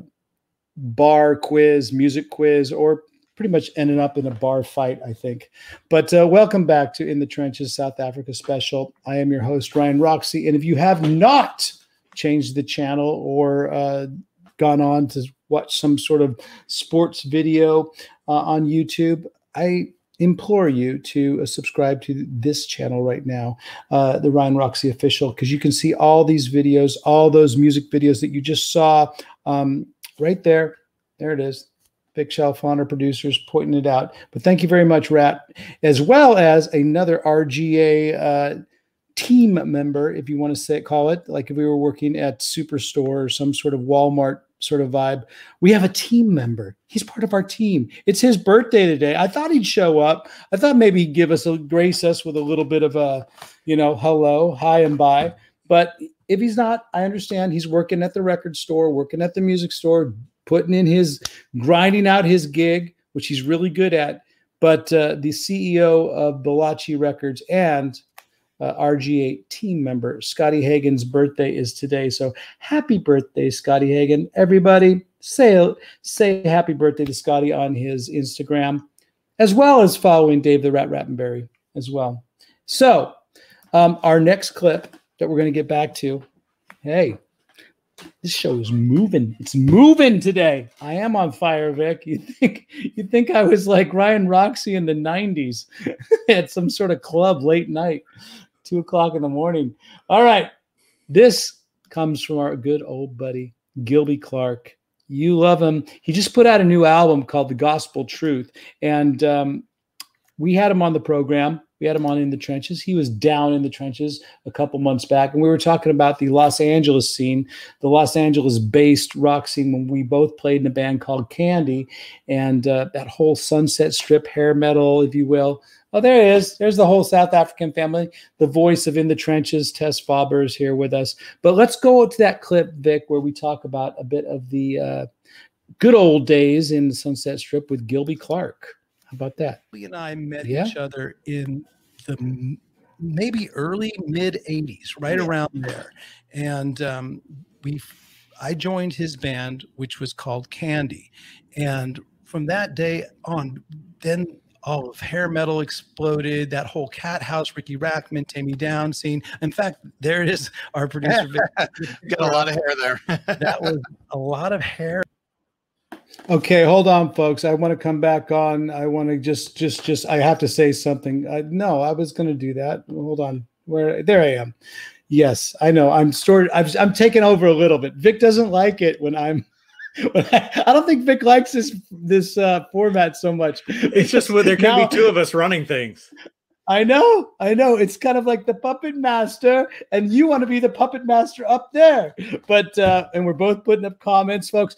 bar quiz, music quiz, or pretty much ending up in a bar fight, I think. But uh, welcome back to In the Trenches South Africa Special. I am your host, Ryan Roxie, and if you have not changed the channel or uh, gone on to watch some sort of sports video uh, on YouTube, I implore you to uh, subscribe to this channel right now, uh, the Ryan Roxie Official, because you can see all these videos, all those music videos that you just saw um, right there. There it is. Vic Chalfent, our producer, is pointing it out. But thank you very much, Rat, as well as another R G A uh, team member, if you want to say call it, like if we were working at Superstore or some sort of Walmart sort of vibe, we have a team member. He's part of our team. It's his birthday today. I thought he'd show up. I thought maybe he'd give us a grace us with a little bit of a, you know, hello, hi and bye. But if he's not, I understand he's working at the record store, working at the music store, putting in his, grinding out his gig, which he's really good at. But uh, the C E O of Bellacci Records and uh, R G eight team member, Scotty Hagen's birthday is today. So happy birthday, Scotty Hagen. Everybody say, say happy birthday to Scotty on his Instagram, as well as following Dave the Rat Rattenberry as well. So um, our next clip that we're going to get back to, hey, this show is moving. It's moving today. I am on fire, Vic. You think you think I was like Ryan Roxie in the nineties at some sort of club late night, two o'clock in the morning. All right. This comes from our good old buddy, Gilby Clarke. You love him. He just put out a new album called The Gospel Truth. And um, we had him on the program. We had him on In the Trenches. He was down in the trenches a couple months back. And we were talking about the Los Angeles scene, the Los Angeles-based rock scene, when we both played in a band called Candy. And uh, that whole Sunset Strip hair metal, if you will. Oh, there it is. There's the whole South African family. The voice of In the Trenches, Tess Faber, is here with us. But let's go to that clip, Vic, where we talk about a bit of the uh, good old days in the Sunset Strip with Gilby Clarke. How about that? He and I met yeah. each other in the maybe early mid eighties, right around there. And um, we, I joined his band, which was called Candy. And from that day on, then all of hair metal exploded, that whole Cat House, Ricky Rackman, Tammy Down scene. In fact, there it is, our producer. Got a lot of hair there. That was a lot of hair. Okay, hold on, folks. I want to come back on. I want to just, just, just, I have to say something. I, no, I was going to do that. Hold on. Where? There I am. Yes, I know. I'm stored. I'm, I'm taking over a little bit. Vic doesn't like it when I'm, when I, I don't think Vic likes this, this uh, format so much. It's just where there can now, be two of us running things. I know, I know. It's kind of like the puppet master, and you want to be the puppet master up there. But, uh, and we're both putting up comments, folks.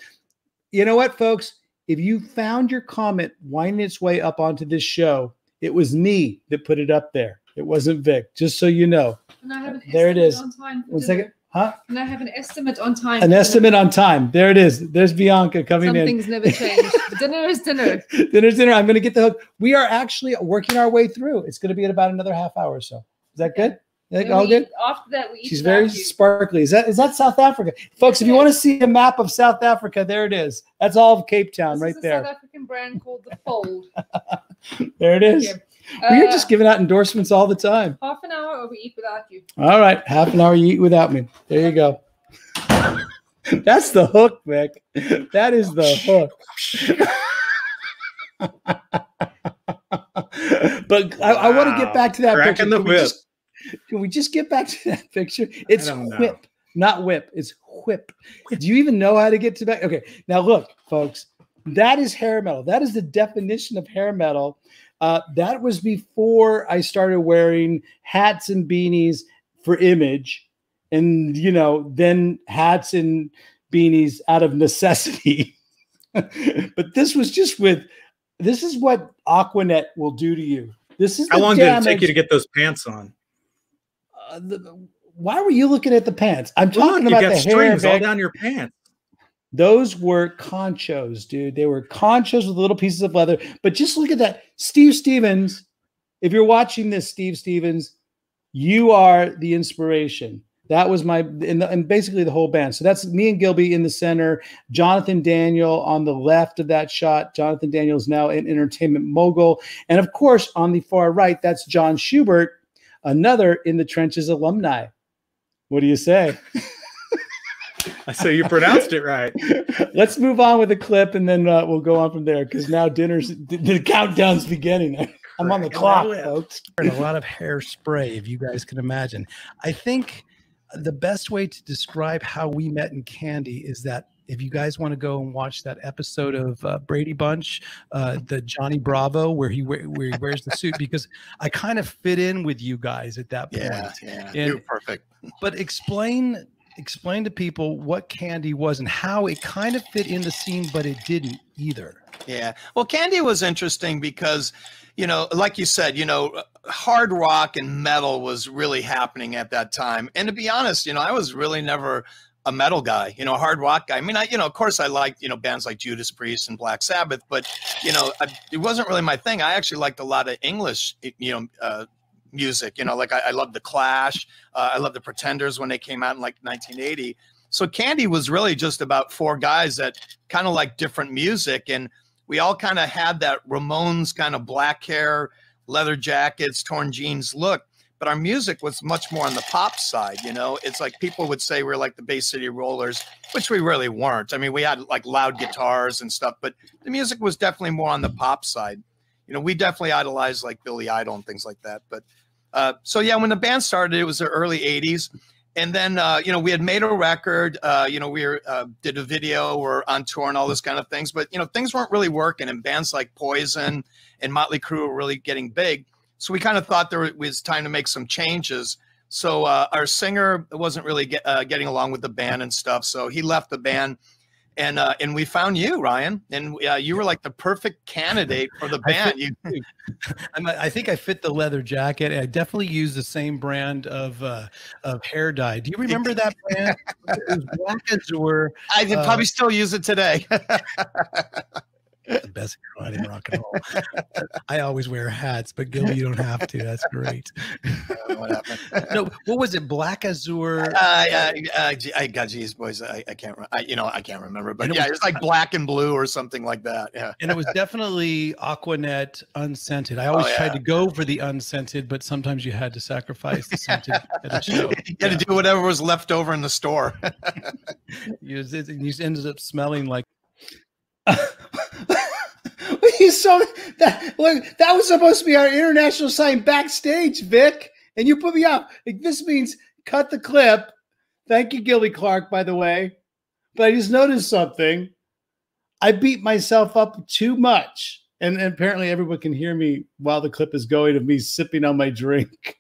You know what, folks? If you found your comment winding its way up onto this show, it was me that put it up there. It wasn't Vic, just so you know. And I have an there it is. On time One second. It. Huh? And I have an estimate on time. An estimate on time. There it is. There's Bianca coming Some in. Things never change. Dinner is dinner. Dinner's dinner. I'm going to get the hook. We are actually working our way through. It's going to be in about another half hour or so. Is that good? Like, all good? After that, we She's very vacuum. sparkly. Is that is that South Africa, folks? Yes. If you want to see a map of South Africa, there it is. That's all of Cape Town, this right is a there. South African brand called The Fold. There it is. Uh, We're just giving out endorsements all the time. Half an hour, or we eat without you. All right, half an hour, you eat without me. There you go. That's the hook, Vic. That is the hook. But wow. I, I want to get back to that. Cracking the whip. Can we just get back to that picture? It's whip, not whip. It's whip. whip. Do you even know how to get to back? Okay. Now look, folks, that is hair metal. That is the definition of hair metal. Uh, that was before I started wearing hats and beanies for image, and you know, then hats and beanies out of necessity. But this was just with. This is what Aquanet will do to you. This is how long damage. Did it take you to get those pants on? Uh, the, why were you looking at the pants? I'm talking Look, about you got the strings hair all down your pants. Those were conchos, dude. They were conchos with little pieces of leather. But just look at that. Steve Stevens, if you're watching this, Steve Stevens, you are the inspiration. That was my, and, the, and basically the whole band. So that's me and Gilby in the center, Jonathan Daniel on the left of that shot. Jonathan Daniel is now an entertainment mogul. And of course, on the far right, that's John Schubert, another In the Trenches alumni. What do you say? I say you pronounced it right. Let's move on with the clip, and then uh, we'll go on from there, because now dinner's the, the countdown's beginning. I'm Crack on the clock, folks. And a lot of hairspray, if you guys can imagine. I think the best way to describe how we met in Candy is that if you guys want to go and watch that episode of uh, Brady Bunch, uh, the Johnny Bravo, where he where he wears the suit, because I kind of fit in with you guys at that point. Yeah, yeah. And, you're perfect. But explain explain to people what Candy was and how it kind of fit in the scene, but it didn't either. Yeah. Well, Candy was interesting because, you know, like you said, you know, hard rock and metal was really happening at that time. And to be honest, you know, I was really never a metal guy, you know, a hard rock guy. I mean, I, you know, of course I liked, you know, bands like Judas Priest and Black Sabbath, but, you know, I, it wasn't really my thing. I actually liked a lot of English, you know, uh, music, you know, like I, I loved The Clash. Uh, I loved The Pretenders when they came out in like nineteen eighty. So Candy was really just about four guys that kind of like different music. And we all kind of had that Ramones kind of black hair, leather jackets, torn jeans look. But our music was much more on the pop side, you know. It's like people would say we're like the Bay City Rollers, which we really weren't. I mean, we had like loud guitars and stuff, but the music was definitely more on the pop side. You know, we definitely idolized like Billy Idol and things like that. But uh, so, yeah, when the band started, it was the early eighties. And then, uh, you know, we had made a record, uh, you know, we were, uh, did a video, we're on tour and all this kind of things. But, you know, things weren't really working. And bands like Poison and Motley Crue were really getting big. So we kind of thought there was time to make some changes. So uh, our singer wasn't really get, uh, getting along with the band and stuff. So he left the band, and uh, and we found you, Ryan. And uh, you were like the perfect candidate for the band. I, fit, you, I'm, I think I fit the leather jacket. I definitely used the same brand of uh, of hair dye. Do you remember that brand? It was Black Azure. I uh, probably still use it today. The best hair in rock and roll. I always wear hats, but Gilby, you don't have to. That's great. Uh, what happened? No, what was it? Black Azure. Uh, uh, uh, I got geez, boys. I, I can't. I, you know, I can't remember. But it yeah, was, it was like black and blue or something like that. Yeah. And it was definitely Aquanet unscented. I always oh, yeah. tried to go for the unscented, but sometimes you had to sacrifice the scented at a show. You had yeah. to do whatever was left over in the store. you, you ended up smelling like. You saw that, look, that was supposed to be our international sign backstage, Vic, and you put me up. Like, this means cut the clip. Thank you, Gilby Clarke, by the way. But I just noticed something. I beat myself up too much, and, and apparently everyone can hear me while the clip is going of me sipping on my drink.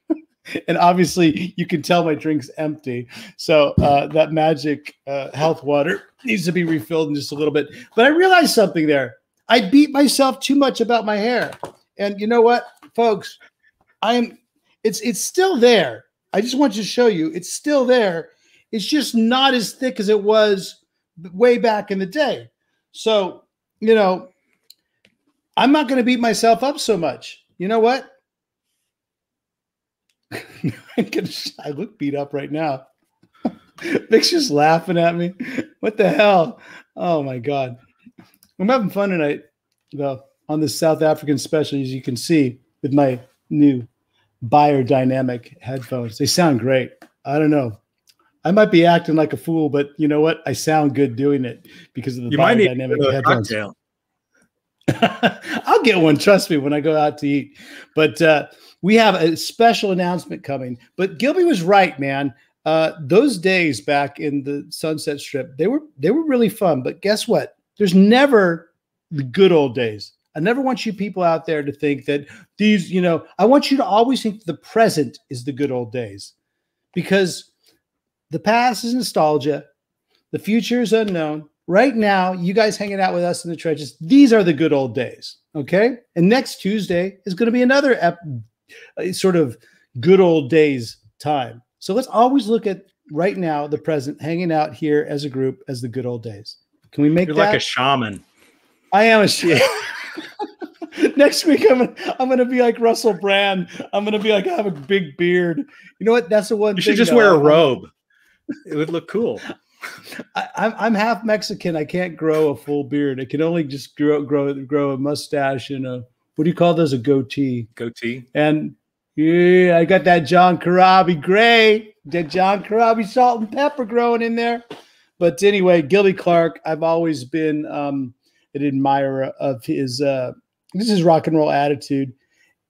And obviously, you can tell my drink's empty. So uh, that magic uh, health water needs to be refilled in just a little bit. But I realized something there. I beat myself too much about my hair. And you know what, folks? I'm. It's it's still there. I just want you to show you. It's still there. It's just not as thick as it was way back in the day. So, you know, I'm not going to beat myself up so much. You know what? I'm gonna, I look beat up right now. Vic's just laughing at me. What the hell? Oh my God. I'm having fun tonight, though, on this South African special, as you can see, with my new Beyerdynamic headphones. They sound great. I don't know. I might be acting like a fool, but you know what? I sound good doing it because of the Beyerdynamic headphones. I'll get one, trust me, when I go out to eat. But uh, we have a special announcement coming. But Gilby was right, man. Uh, those days back in the Sunset Strip, they were they were really fun. But guess what? There's never the good old days. I never want you people out there to think that these, you know, I want you to always think the present is the good old days, because the past is nostalgia. The future is unknown. Right now, you guys hanging out with us in the trenches, these are the good old days, okay? And next Tuesday is going to be another ep sort of good old days time. So let's always look at right now, the present, hanging out here as a group as the good old days. Can we make You're that? You're like a shaman. I am a shaman. Next week, I'm, I'm going to be like Russell Brand. I'm going to be like, I have a big beard. You know what? That's the one thing. You should thing, just though. wear a robe. It would look cool. I, I'm, I'm half Mexican. I can't grow a full beard. I can only just grow grow grow a mustache and a, what do you call those? A goatee. Goatee. And yeah, I got that John Corabi gray, that John Corabi salt and pepper growing in there. But anyway, Gilby Clarke, I've always been um, an admirer of his uh, this is rock and roll attitude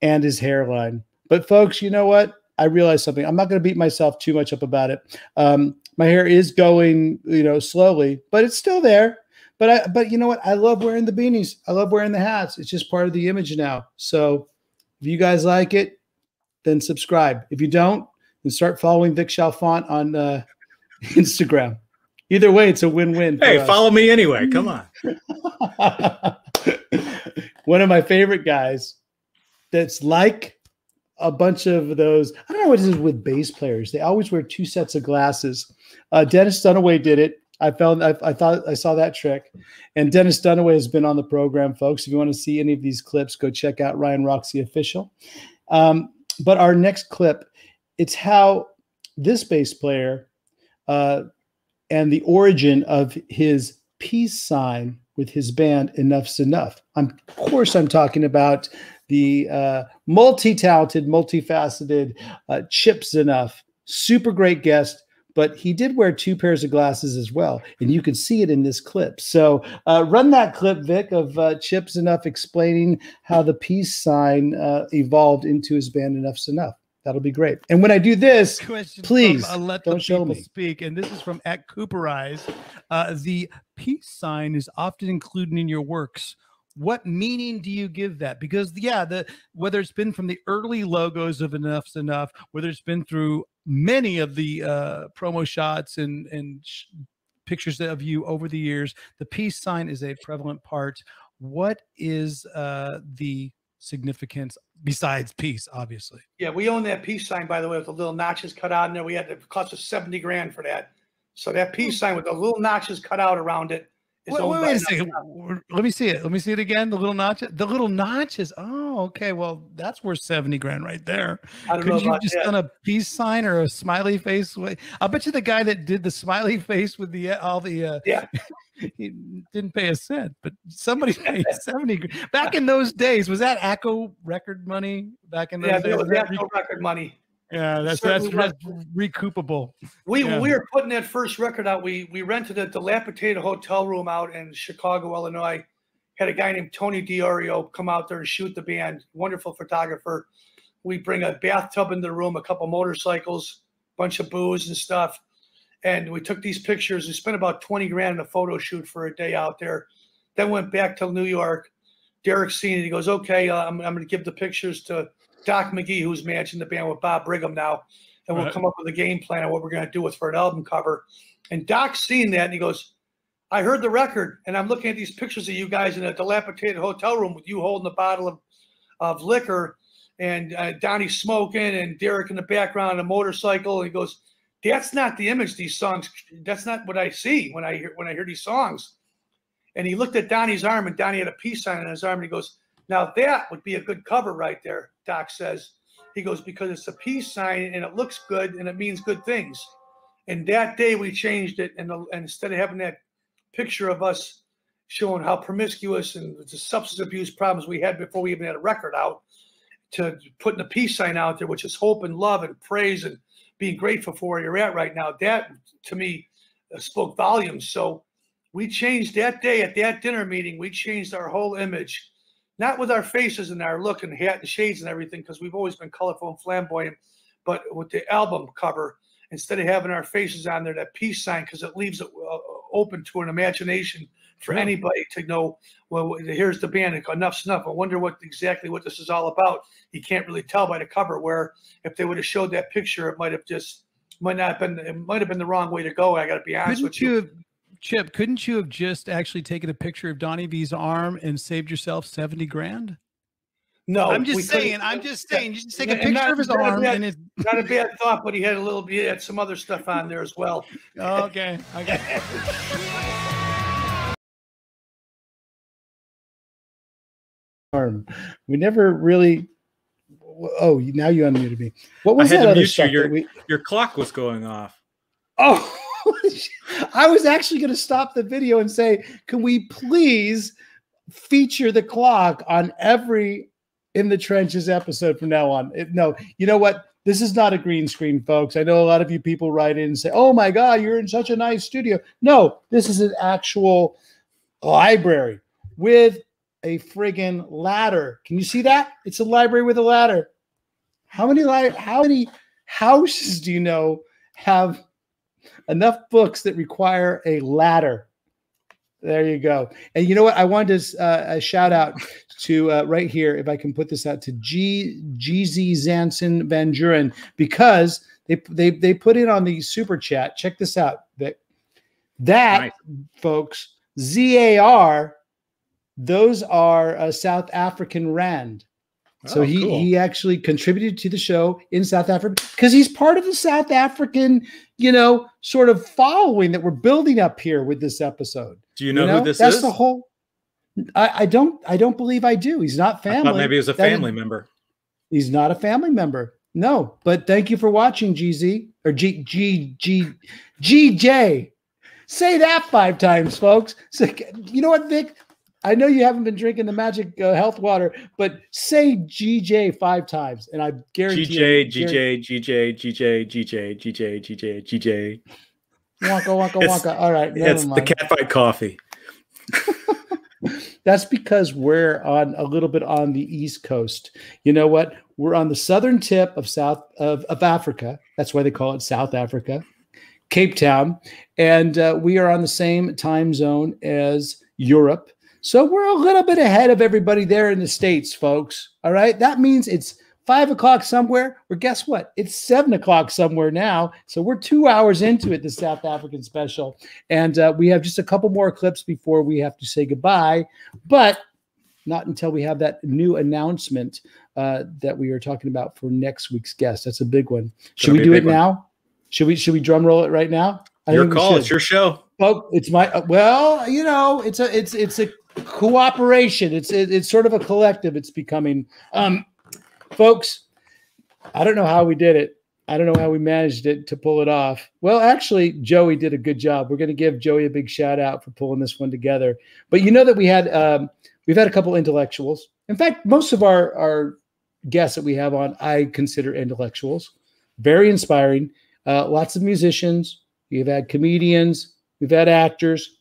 and his hairline. But folks, you know what? I realized something. I'm not going to beat myself too much up about it. Um, My hair is going, you know, slowly, but it's still there. But I, but you know what? I love wearing the beanies. I love wearing the hats. It's just part of the image now. So if you guys like it, then subscribe. If you don't, then start following Vic Chalfent on uh, Instagram. Either way, it's a win-win. Hey, us. Follow me anyway. Come on. One of my favorite guys that's like a bunch of those. I don't know what it is with bass players. They always wear two sets of glasses. Uh, Dennis Dunaway did it. I found. I, I thought I saw that trick. And Dennis Dunaway has been on the program, folks. If you want to see any of these clips, go check out Ryan Roxie Official. Um, but our next clip, it's how this bass player uh, and the origin of his peace sign with his band Enuff's Z'Nuff. I'm, of course, I'm talking about the uh, multi-talented, multifaceted uh, Chip Z'Nuff. Super great guest, but he did wear two pairs of glasses as well, and you can see it in this clip. So uh, run that clip, Vic, of uh, Chip Z'Nuff explaining how the peace sign uh, evolved into his band Enuff's Z'Nuff. That'll be great. And when I do this, question please from, uh, let don't the show me. Speak. And this is from at Cooperize. Uh, the peace sign is often included in your works. What meaning do you give that? Because yeah, the whether it's been from the early logos of Enuff's Z'Nuff, whether it's been through many of the uh, promo shots and and sh pictures of you over the years, the peace sign is a prevalent part. What is uh, the significance besides peace, obviously? Yeah, we own that peace sign, by the way, with the little notches cut out in there. We had to cost us seventy grand for that. So that peace sign with the little notches cut out around it. Is wait, wait, wait a second. Let me see it. Let me see it again. The little notches. The little notches. Oh, okay. Well, that's worth seventy grand right there. I don't Could know you about just that. Done a peace sign or a smiley face? I bet you the guy that did the smiley face with the all the uh, yeah. He didn't pay a cent, but somebody paid seventy. Back in those days, was that A C O record money? Back in those yeah, days, was that A C O record money. Yeah, that's that's, that's recoupable. We yeah. we were putting that first record out. We we rented a dilapidated hotel room out in Chicago, Illinois. Had a guy named Tony Diorio come out there and shoot the band. Wonderful photographer. We bring a bathtub into the room, a couple motorcycles, bunch of booze and stuff. And we took these pictures. We spent about twenty grand in a photo shoot for a day out there. Then went back to New York. Derek seen it. He goes, okay, uh, I'm, I'm going to give the pictures to Doc McGee, who's managing the band with Bob Brigham now. And we'll right. come up with a game plan on what we're going to do with for an album cover. And Doc's seen that. And he goes, I heard the record. And I'm looking at these pictures of you guys in a dilapidated hotel room with you holding a bottle of, of liquor. And uh, Donnie smoking and Derek in the background on a motorcycle. And he goes, that's not the image these songs, that's not what I see when I hear, when I hear these songs. And he looked at Donnie's arm, and Donnie had a peace sign on his arm, and he goes, now that would be a good cover right there, Doc says. He goes, because it's a peace sign, and it looks good, and it means good things. And that day we changed it, and, the, and instead of having that picture of us showing how promiscuous and the substance abuse problems we had before we even had a record out, to putting a peace sign out there, which is hope and love and praise and being grateful for where you're at right now. That, to me, uh, spoke volumes. So we changed that day at that dinner meeting. We changed our whole image, not with our faces and our look and hat and shades and everything, because we've always been colorful and flamboyant, but with the album cover, instead of having our faces on there, that peace sign, because it leaves it uh, open to an imagination for yeah. anybody to know, well, here's the band, Enuff Z'Nuff. I wonder what exactly what this is all about. You can't really tell by the cover, where if they would have showed that picture, it might have just might not have been it might have been the wrong way to go. I got to be honest couldn't with you. you have, Chip, couldn't you have just actually taken a picture of Donnie V's arm and saved yourself seventy grand? No, I'm just saying. I'm just saying. You just take a picture of his arm. Not a bad thought, but he had a little bit, he had some other stuff on there as well. Okay. Okay. Arm. We never really. Oh, now you unmuted me. What was I had that to other stuff? Your, we... your clock was going off. Oh, I was actually going to stop the video and say, "Can we please feature the clock on every In the Trenches episode from now on?" It, no, you know what? This is not a green screen, folks. I know a lot of you people write in and say, "Oh my God, you're in such a nice studio." No, this is an actual library with a friggin' ladder. Can you see that? It's a library with a ladder. How many li how many houses do you know have Enough books that require a ladder. There you go. And you know what? I wanted to uh, shout out to uh, right here, if I can put this out, to G G Z Zanson Van Duren, because they, they, they put in on the super chat. Check this out. That, that nice. Folks, Z A R, those are uh, South African rand. So oh, he, cool. he actually contributed to the show in South Africa because he's part of the South African, you know, sort of following that we're building up here with this episode. Do you know, you know? who this That's is? That's the whole. I, I don't. I don't believe I do. He's not family. I thought maybe he was a family is, member. He's not a family member. No, but thank you for watching, G Z or G G G G J. Say that five times, folks. So, you know what, Vic? I know you haven't been drinking the magic uh, health water, but say G J five times, and I guarantee G J, you. G J, G J, G J, G J, G J, G J, G J. Wonka, wonka, it's, wonka. All right. It's mind. The Catfight Coffee. That's because we're on a little bit on the East Coast. You know what? We're on the southern tip of South of, of Africa. That's why they call it South Africa, Cape Town. And uh, we are on the same time zone as Europe. So we're a little bit ahead of everybody there in the States, folks. All right. That means it's five o'clock somewhere. Well, guess what? It's seven o'clock somewhere now. So we're two hours into it, the South African special. And uh, we have just a couple more clips before we have to say goodbye, but not until we have that new announcement uh, that we are talking about for next week's guest. That's a big one. Should we do it now? Should we, should we drum roll it right now? Your call. It's your show. Oh, it's my, uh, well, you know, it's a, it's, it's a, cooperation. It's it, it's sort of a collective. It's becoming, um, folks. I don't know how we did it. I don't know how we managed it to pull it off. Well, actually, Joey did a good job. We're going to give Joey a big shout out for pulling this one together. But you know that we had um, we've had a couple intellectuals. In fact, most of our our guests that we have on, I consider intellectuals. Very inspiring. Uh, lots of musicians. We've had comedians. We've had actors.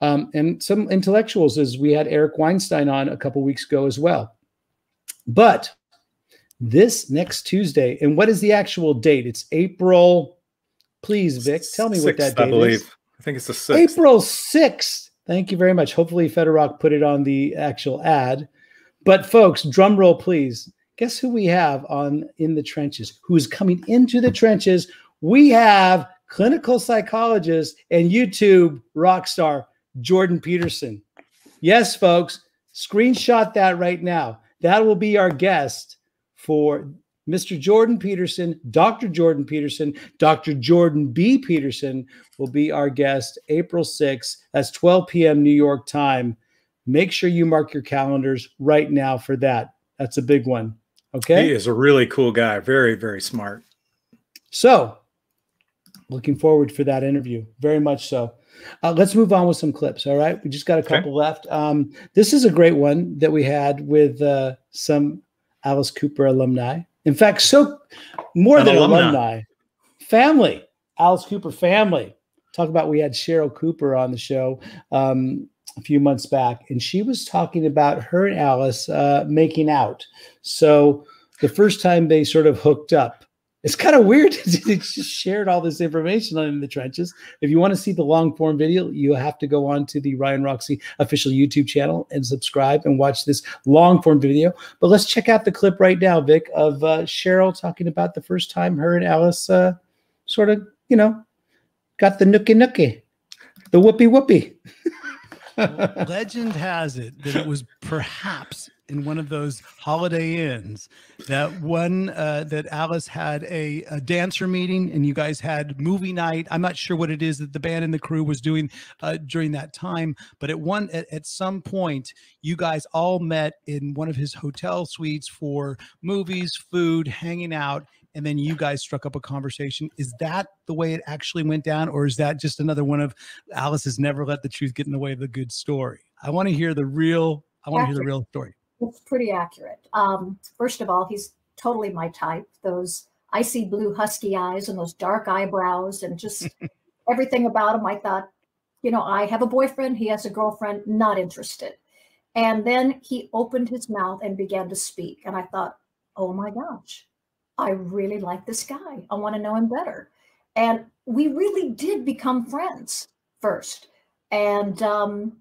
Um, and some intellectuals, as we had Eric Weinstein on a couple weeks ago as well. But this next Tuesday, and what is the actual date? It's April, please, Vic, tell me sixth, what that date I believe. Is. I think it's the sixth. April sixth. Thank you very much. Hopefully Federock put it on the actual ad. But folks, drum roll, please. Guess who we have on In the Trenches? Who's coming into the trenches? We have clinical psychologist and YouTube rock star, Jordan Peterson. Yes, folks, screenshot that right now. That will be our guest for Mister Jordan Peterson. Doctor Jordan Peterson, Doctor Jordan B. Peterson will be our guest April sixth. That's twelve P M New York time. Make sure you mark your calendars right now for that. That's a big one. Okay. He is a really cool guy. Very, very smart. So looking forward for that interview. Very much so. Uh, let's move on with some clips. All right. We just got a couple okay. left. Um, this is a great one that we had with uh, some Alice Cooper alumni. In fact, so more An than alumni. alumni, family, Alice Cooper family. Talk about, we had Cheryl Cooper on the show um, a few months back, and she was talking about her and Alice uh, making out. So the first time they sort of hooked up. It's kind of weird. They just shared all this information on In the Trenches. If you want to see the long form video, you have to go on to the Ryan Roxie official YouTube channel and subscribe and watch this long form video. But let's check out the clip right now, Vic, of uh, Cheryl talking about the first time her and Alice uh, sort of, you know, got the nookie nookie, the whoopee whoopee. Legend has it that it was perhaps in one of those Holiday Inns that one uh, that Alice had a, a dancer meeting and you guys had movie night. I'm not sure what it is that the band and the crew was doing uh, during that time, but at one at, at some point you guys all met in one of his hotel suites for movies, food, hanging out, and then you guys struck up a conversation. Is that the way it actually went down, or is that just another one of Alice has never let the truth get in the way of the good story? I want to hear the real. I want to hear the real story. It's pretty accurate. Um, first of all, he's totally my type. Those icy blue husky eyes and those dark eyebrows and just everything about him. I thought, you know, I have a boyfriend. He has a girlfriend, not interested. And then he opened his mouth and began to speak. And I thought, oh my gosh, I really like this guy. I want to know him better. And we really did become friends first. And um,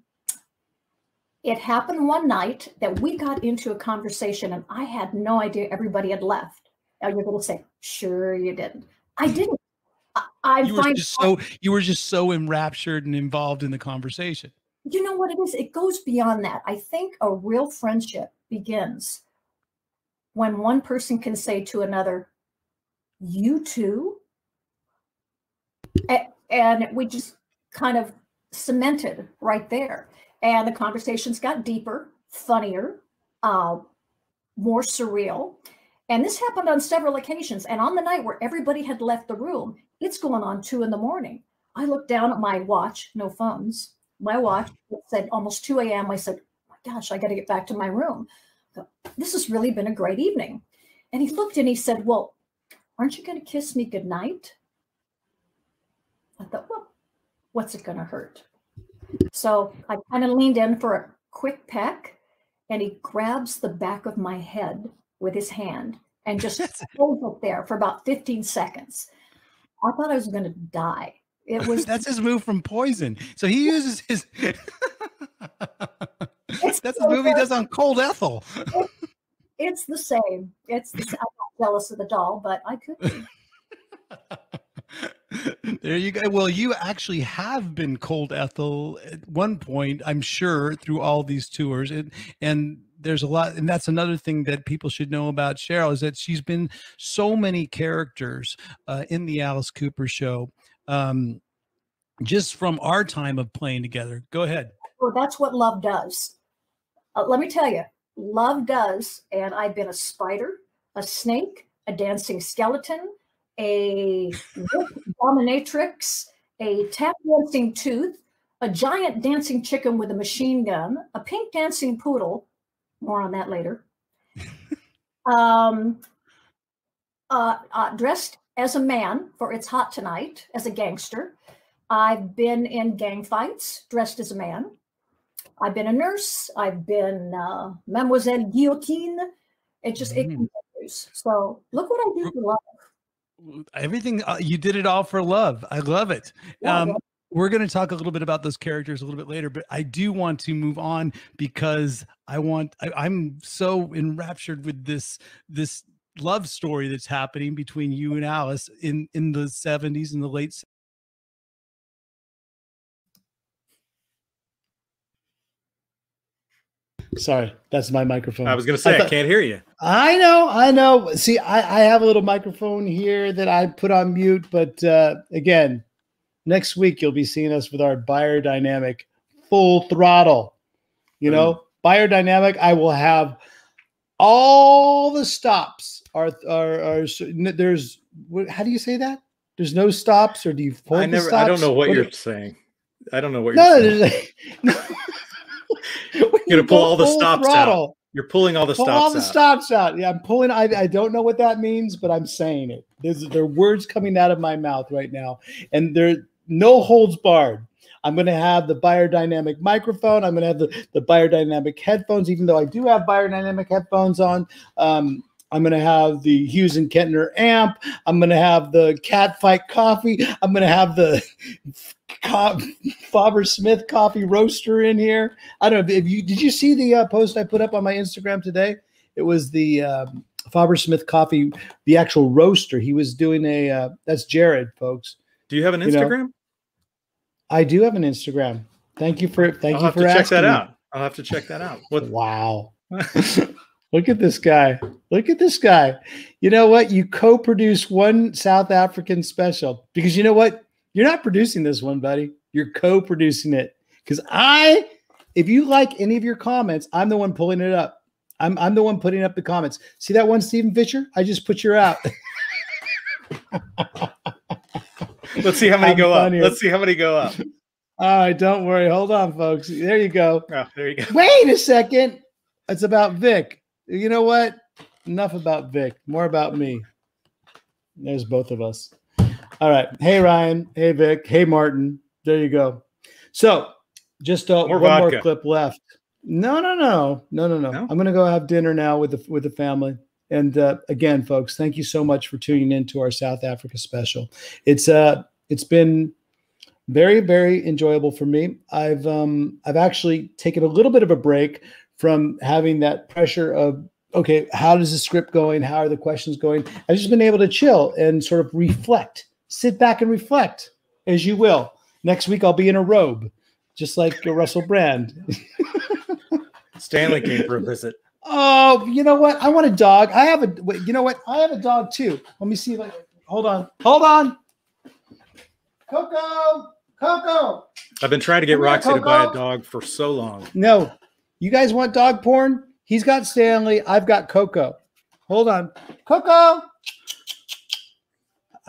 it happened one night that we got into a conversation and I had no idea everybody had left. Now you're going to say, sure you didn't. I didn't. I, I you, were just so, you were just so enraptured and involved in the conversation. You know what it is? It goes beyond that. I think a real friendship begins when one person can say to another, you too? And, and we just kind of cemented right there. And the conversations got deeper, funnier, uh, more surreal. And this happened on several occasions. And on the night where everybody had left the room, it's going on two in the morning. I looked down at my watch, no phones. My watch said almost two A M I said, oh my gosh, I got to get back to my room. Go, this has really been a great evening. And he looked and he said, well, aren't you going to kiss me goodnight? I thought, well, what's it going to hurt? So I kind of leaned in for a quick peck and he grabs the back of my head with his hand and just holds it there for about fifteen seconds. I thought I was going to die. It was that's his move from Poison. So he uses his that's so his move he does on Cold Ethel. it, it's the same. It's the, I'm not jealous of the doll, but I could be. There you go. Well, you actually have been Cold Ethel at one point, I'm sure, through all these tours. And and there's a lot, and that's another thing that people should know about Cheryl is that she's been so many characters uh, in the Alice Cooper show. Um, just from our time of playing together. Go ahead. Well, that's what love does. Uh, let me tell you, love does. And I've been a spider, a snake, a dancing skeleton, a dominatrix, a tap dancing tooth, a giant dancing chicken with a machine gun, a pink dancing poodle. More on that later. um, uh, uh, dressed as a man for It's Hot Tonight, as a gangster. I've been in gang fights dressed as a man. I've been a nurse. I've been uh, Mademoiselle Guillotine. It just, mm. it continues. So look what I do for love. Everything, uh, you did it all for love. I love it. Yeah, um, yeah. We're going to talk a little bit about those characters a little bit later, but I do want to move on because I want, I, I'm so enraptured with this, this, love story that's happening between you and Alice in in the seventies and the late seventies. Sorry, that's my microphone. I was gonna say I, thought, I can't hear you. I know, I know. See, I, I have a little microphone here that I put on mute, but uh again, next week you'll be seeing us with our Beyerdynamic full throttle. You mm. know, Beyerdynamic, I will have all the stops are, are, are, there's, how do you say that? There's no stops, or do you hold I never, the stops? I don't know what, what you're you, saying. I don't know what no, you're no, saying. No. You're going to pull all the stops throttle. out. You're pulling all the pull stops out. all the out. stops out. Yeah, I'm pulling, I, I don't know what that means, but I'm saying it. There's, there are words coming out of my mouth right now, and there no holds barred. I'm going to have the Beyerdynamic microphone. I'm going to have the, the Beyerdynamic headphones, even though I do have Beyerdynamic headphones on. Um, I'm going to have the Hughes and Kentner amp. I'm going to have the Catfight coffee. I'm going to have the Faber Smith coffee roaster in here. I don't know if you did you see the uh, post I put up on my Instagram today? It was the um, Faber Smith coffee, the actual roaster. He was doing a uh, that's Jared, folks. Do you have an Instagram? You know, I do have an Instagram. Thank you for thank I'll you for to asking. Check that out. I'll have to check that out. What? Wow! Look at this guy. Look at this guy. You know what? You co-produce one South African special because you know what? You're not producing this one, buddy. You're co-producing it because I. If you like any of your comments, I'm the one pulling it up. I'm I'm the one putting up the comments. See that one, Stephen Fisher? I just put your out. Let's see how many I'm go funnier. up. Let's see how many go up. All right, don't worry. Hold on, folks. There you go. Oh, there you go. Wait a second. It's about Vic. You know what? Enough about Vic. More about me. There's both of us. All right. Hey, Ryan. Hey, Vic. Hey, Martin. There you go. So just uh, more one vodka. more clip left. No, no, no. No, no, no. no? I'm going to go have dinner now with the, with the family. And uh, again, folks, thank you so much for tuning in to our South Africa special. It's uh, it's been very, very enjoyable for me. I've um, I've actually taken a little bit of a break from having that pressure of, okay, how does the script going? How are the questions going? I've just been able to chill and sort of reflect, sit back and reflect, as you will. Next week, I'll be in a robe, just like Russell Brand. Stanley came for a visit. Oh, you know what? I want a dog. I have a, wait, you know what? I have a dog too. Let me see if I, hold on, hold on. Coco, Coco. I've been trying to get Roxie to buy a dog for so long. No, you guys want dog porn? He's got Stanley. I've got Coco. Hold on. Coco.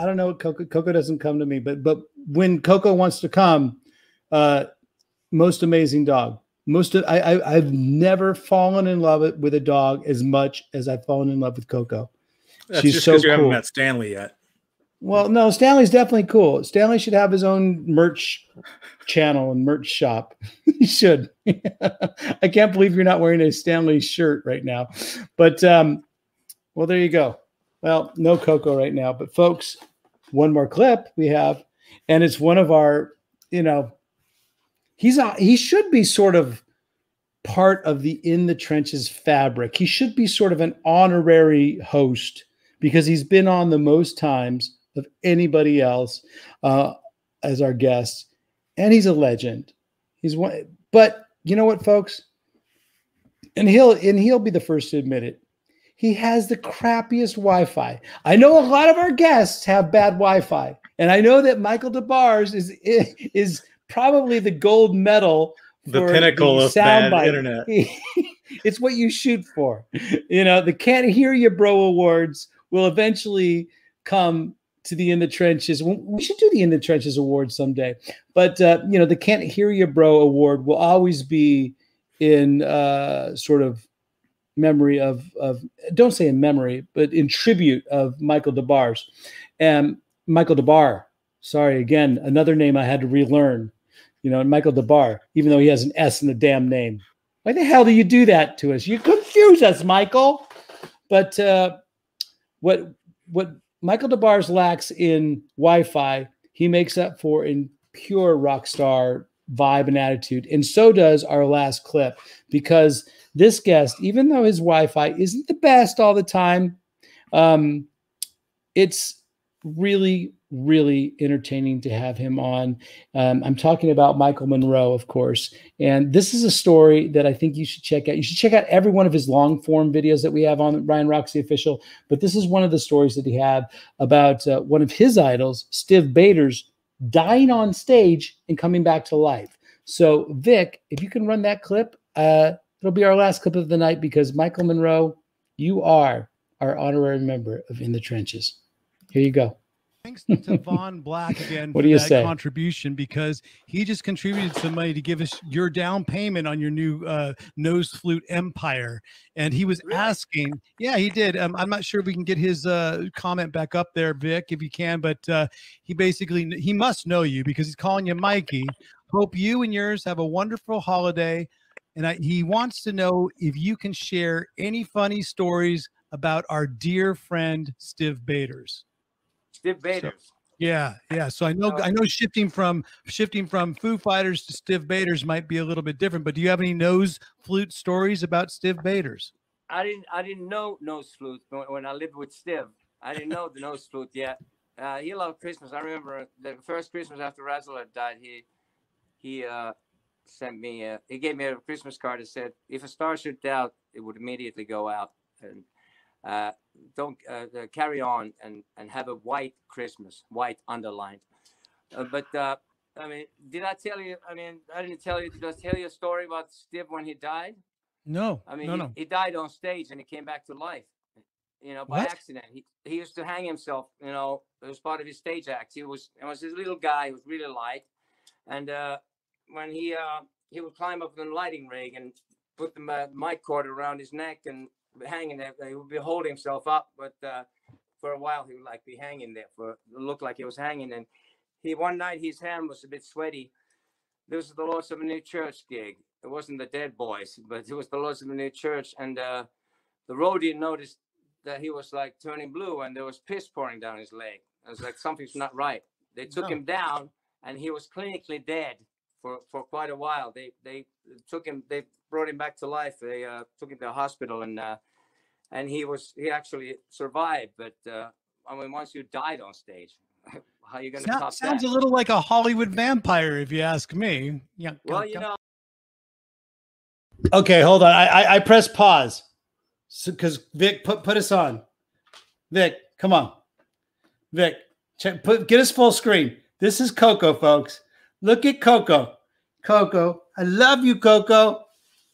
I don't know what Coco, Coco doesn't come to me, but but when Coco wants to come, uh, most amazing dog. Most of, I, I, I've never fallen in love with a dog as much as I've fallen in love with Coco. That's She's just so you cool. haven't met Stanley yet. Well, no, Stanley's definitely cool. Stanley should have his own merch channel and merch shop. He should. I can't believe you're not wearing a Stanley shirt right now. But, um, well, there you go. Well, no Coco right now. But, folks, one more clip we have. And it's one of our, you know, he's a, he should be sort of part of the In the Trenches fabric. He should be sort of an honorary host because he's been on the most times of anybody else uh, as our guest, and he's a legend. He's one, but you know what, folks? And he'll and he'll be the first to admit it. He has the crappiest Wi-Fi. I know a lot of our guests have bad Wi-Fi, and I know that Michael Des Barres is is probably the gold medal, the pinnacle of bad internet. It's what you shoot for. You know, the Can't Hear You Bro Awards will eventually come to the In the Trenches. We should do the In the Trenches Award someday. But, uh, you know, the Can't Hear You Bro Award will always be in uh, sort of memory of, of, don't say in memory, but in tribute of Michael Des Barres. And Michael Des Barres, sorry, again, another name I had to relearn. You know, and Michael Des Barres, even though he has an S in the damn name. Why the hell do you do that to us? You confuse us, Michael. But uh, what what Michael Des Barres lacks in Wi-Fi, he makes up for in pure rock star vibe and attitude. And so does our last clip, because this guest, even though his Wi-Fi isn't the best all the time, um, it's really, really entertaining to have him on. Um, I'm talking about Michael Monroe, of course. And this is a story that I think you should check out. You should check out every one of his long form videos that we have on Ryan Roxie Official. But this is one of the stories that he had about uh, one of his idols, Stiv Bators, dying on stage and coming back to life. So Vic, if you can run that clip, uh, it'll be our last clip of the night, because Michael Monroe, you are our honorary member of In the Trenches. Here you go. Thanks to Von Black again for that say? contribution, because he just contributed some money to give us your down payment on your new uh, nose flute empire. And he was really asking, yeah, he did. Um, I'm not sure if we can get his uh, comment back up there, Vic, if you can. But uh, he basically, he must know you because he's calling you Mikey. Hope you and yours have a wonderful holiday. And I, he wants to know if you can share any funny stories about our dear friend, Stiv Bators. Stiv Bators. So, yeah, yeah. So I know, I know, shifting from shifting from Foo Fighters to Stiv Bators might be a little bit different. But do you have any nose flute stories about Stiv Bators? I didn't, I didn't know nose flute when I lived with Stiv. I didn't know the nose flute yet. Uh, he loved Christmas. I remember the first Christmas after Razzle had died, he he uh, sent me, a, he gave me a Christmas card that said, "If a star should out, it would immediately go out." And uh don't uh, carry on and and have a white Christmas, white underlined. Uh, but uh I mean, did I tell you, I mean, I didn't tell you, did I tell you a story about Stiv when he died? No, I mean, no, he, no. he died on stage and he came back to life, you know, by what? accident. He, he used to hang himself, you know, it was part of his stage act. He was, it was this little guy, he was really light. And uh when he, uh he would climb up the lighting rig and put the uh, mic cord around his neck and hanging there, he would be holding himself up, but uh, for a while he would like be hanging there for look like he was hanging. And he one night his hand was a bit sweaty. This was the Lords of a New Church gig. It wasn't the Dead Boys, but it was the Lords of a New Church, and uh, the roadie noticed that he was like turning blue and there was piss pouring down his leg. I was like, something's not right. They took no. him down and he was clinically dead for, for quite a while. They they took him, they brought him back to life. They uh, took him to the hospital and uh, and he was he actually survived. But uh, I mean, once you died on stage, how are you going to top that? Sounds a little like a Hollywood vampire, if you ask me. Yeah. Well, you know. Okay, hold on. I I, I press pause. So, because Vic, put put us on. Vic, come on. Vic, check, put get us full screen. This is Coco, folks. Look at Coco. Coco, I love you, Coco.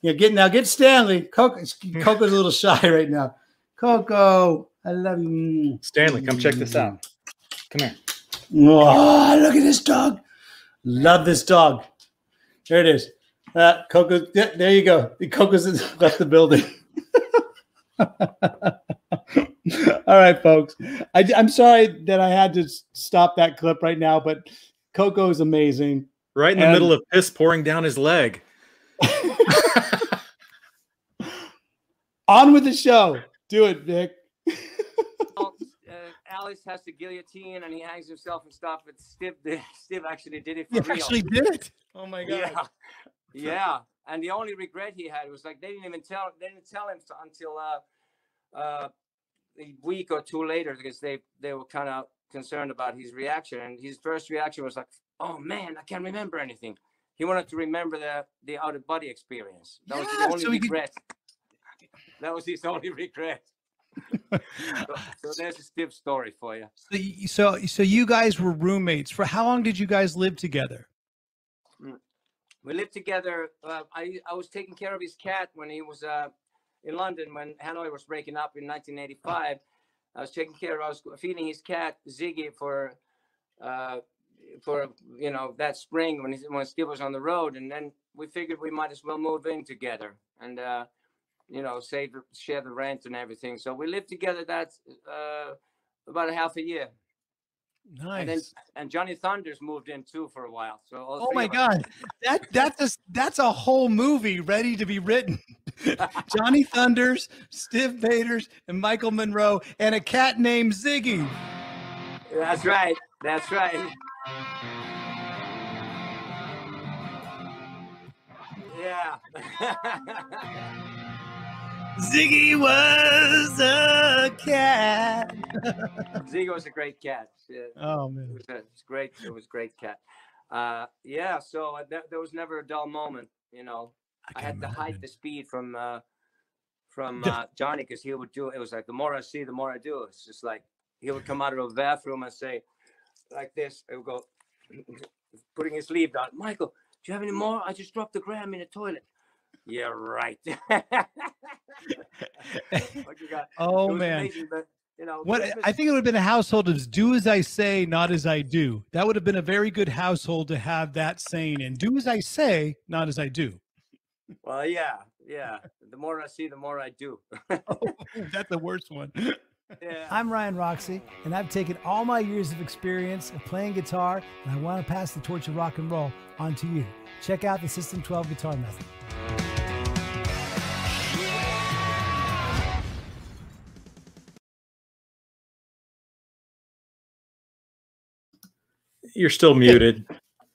Yeah, get now, get Stanley. Coco, Coco's a little shy right now. Coco, I love you. Stanley, come check this out. Come here. Oh, look at this dog. Love this dog. There it is. Uh, Coco, yeah, there you go. Coco's left the building. All right, folks. I, I'm sorry that I had to stop that clip right now, but Coco is amazing. Right in and the middle of piss pouring down his leg. On with the show. Do it, Vic. uh, Alice has the guillotine, and he hangs himself and stuff. But Stiv, Stiv actually did it for real. He actually did it. Oh my god. Yeah. Yeah. And the only regret he had was like they didn't even tell they didn't tell him to, until uh, uh, a week or two later because they they were kind of concerned about his reaction. And his first reaction was like, "Oh man, I can't remember anything." He wanted to remember the the out of body experience. That yeah, was the only so regret. Could... That was his only regret. so, so there's a Stiv story for you. So, so so you guys were roommates for how long? Did you guys live together? Mm. We lived together. Uh, I, I was taking care of his cat when he was uh, in London, when Hanoi was breaking up in nineteen eighty-five. I was taking care of, I was feeding his cat, Ziggy, for, uh, for you know, that spring when, he, when Stiv was on the road. And then we figured we might as well move in together and, uh, you know, save, share the rent and everything. So we lived together that's uh, about a half a year. Nice. And, then, and Johnny Thunders moved in too for a while. So oh my god, that that's a, that's a whole movie ready to be written. Johnny Thunders, Stiv Bators, and Michael Monroe, and a cat named Ziggy. That's right. That's right. Yeah. Ziggy was a cat. Ziggy was a great cat. Yeah. Oh man, it was, a, it was great. It was a great cat. Uh, yeah. So th there was never a dull moment. You know, I, I had to hide it. the speed from uh, from uh, Johnny because he would do. It was like the more I see, the more I do. It's just like he would come out of a bathroom and say, like this. It would go, putting his sleeve down. Michael, do you have any more? I just dropped the gram in the toilet. Yeah, right. Oh man, amazing, but, you know, what Christmas. I think it would have been a household of do as I say, not as I do. That would have been a very good household to have that saying in: do as I say, not as I do. Well, yeah, yeah. The more I see, the more I do. Oh, that's the worst one. Yeah. I'm Ryan Roxie, and I've taken all my years of experience of playing guitar, and I want to pass the torch of rock and roll on to you. Check out the System twelve Guitar Method. You're still muted.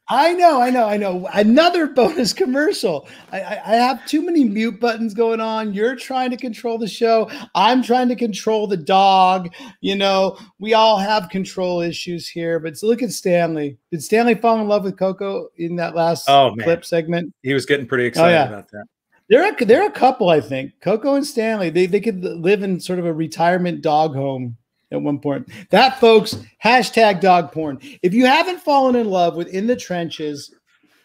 I know, I know, I know. Another bonus commercial. I, I, I have too many mute buttons going on. You're trying to control the show. I'm trying to control the dog. You know, we all have control issues here. But look at Stanley. Did Stanley fall in love with Coco in that last oh, clip segment? He was getting pretty excited oh, yeah. about that. They're a, they're a couple, I think. Coco and Stanley. They, they could live in sort of a retirement dog home. At one point, that folks, hashtag dog porn. If you haven't fallen in love with In the Trenches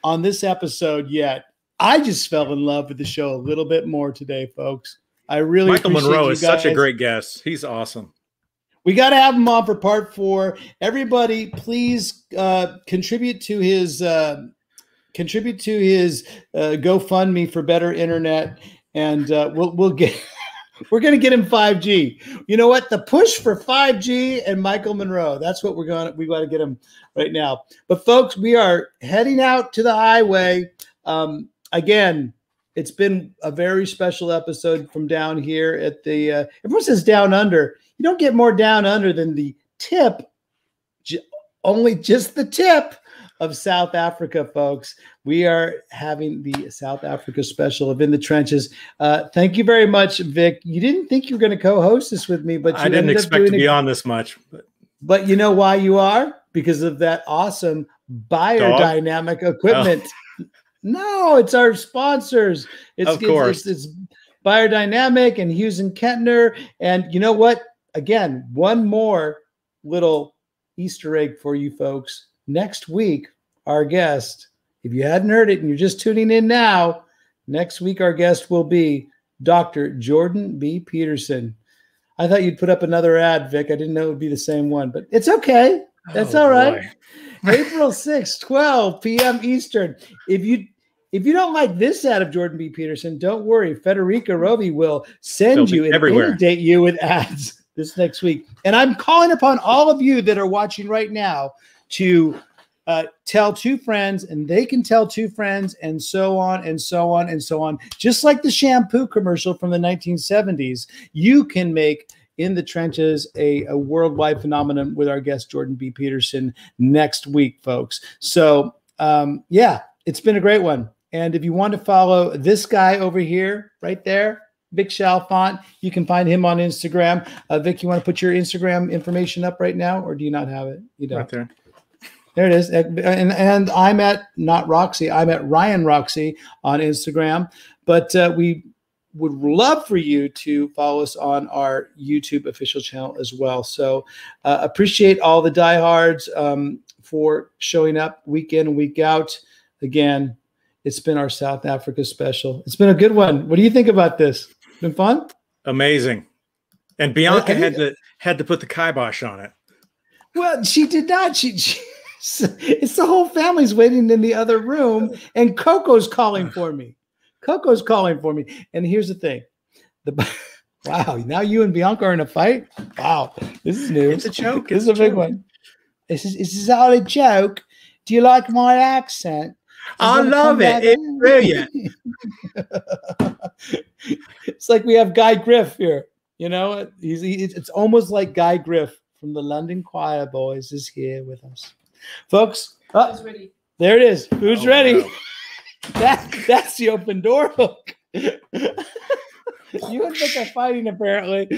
on this episode yet, I just fell in love with the show a little bit more today, folks. I really Michael Monroe is such a great guest. He's awesome. We got to have him on for part four. Everybody, please uh, contribute to his uh, contribute to his uh, GoFundMe for better internet, and uh, we'll we'll get. We're going to get him five G. You know what? The push for five G and Michael Monroe. That's what we're going to, we got to get him right now. But folks, we are heading out to the highway. Um, again, It's been a very special episode from down here at the uh, – everyone says down under. You don't get more down under than the tip, j only just the tip of South Africa, folks. We are having the South Africa special of In the Trenches. Uh, thank you very much, Vic. You didn't think you were going to co-host this with me, but you I didn't expect to be on this much. But. but you know why you are? Because of that awesome Beyerdynamic equipment. Oh. No, it's our sponsors. It's, of course. It's, it's Beyerdynamic and Hughes and Kettner. And you know what? Again, one more little Easter egg for you folks. Next week, our guest, if you hadn't heard it and you're just tuning in now, next week our guest will be Doctor Jordan B. Peterson. I thought you'd put up another ad, Vic. I didn't know it would be the same one, but it's okay. That's oh, all right. April sixth, twelve P M Eastern. If you If you don't like this ad of Jordan B. Peterson, don't worry. Federica Roby will send you and inundate you with ads this next week. And I'm calling upon all of you that are watching right now to uh, tell two friends, and they can tell two friends, and so on and so on and so on. Just like the shampoo commercial from the nineteen seventies, you can make In the Trenches a, a worldwide phenomenon with our guest Jordan B. Peterson next week, folks. So, um, yeah, it's been a great one. And if you want to follow this guy over here, right there, Vic Chalfent, you can find him on Instagram. Uh, Vic, you want to put your Instagram information up right now, or do you not have it? You don't. Right there. There it is. And, and I'm at, not Roxie, I'm at Ryan Roxie on Instagram. But uh, we would love for you to follow us on our YouTube official channel as well. So uh, appreciate all the diehards um, for showing up week in and week out. Again, it's been our South Africa special. It's been a good one. What do you think about this? Been fun? Amazing. And Bianca I, I had to had to put the kibosh on it. Well, she did not. She, she it's the whole family's waiting in the other room, and Coco's calling for me. Coco's calling for me. And here's the thing. The wow, now you and Bianca are in a fight? Wow. This is new. It's a joke. This is a big one. This is this is all a joke. Do you like my accent? I love it. It's brilliant. It's like we have Guy Griff here. You know, he's, he, it's almost like Guy Griff from the London Choir Boys is here with us. Folks, oh, ready. There it is. Who's oh, ready? Wow. that, that's the open door hook. You and Vic are fighting, apparently.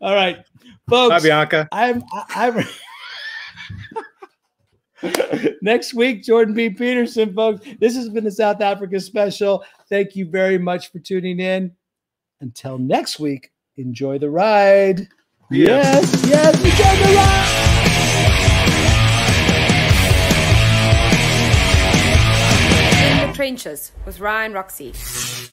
All right, folks. Hi, Bianca. I'm. I'm. Next week, Jordan B. Peterson, folks. This has been the South Africa special. Thank you very much for tuning in. Until next week, enjoy the ride. Yes, yes, yes, enjoy the ride. In the Trenches with Ryan Roxie.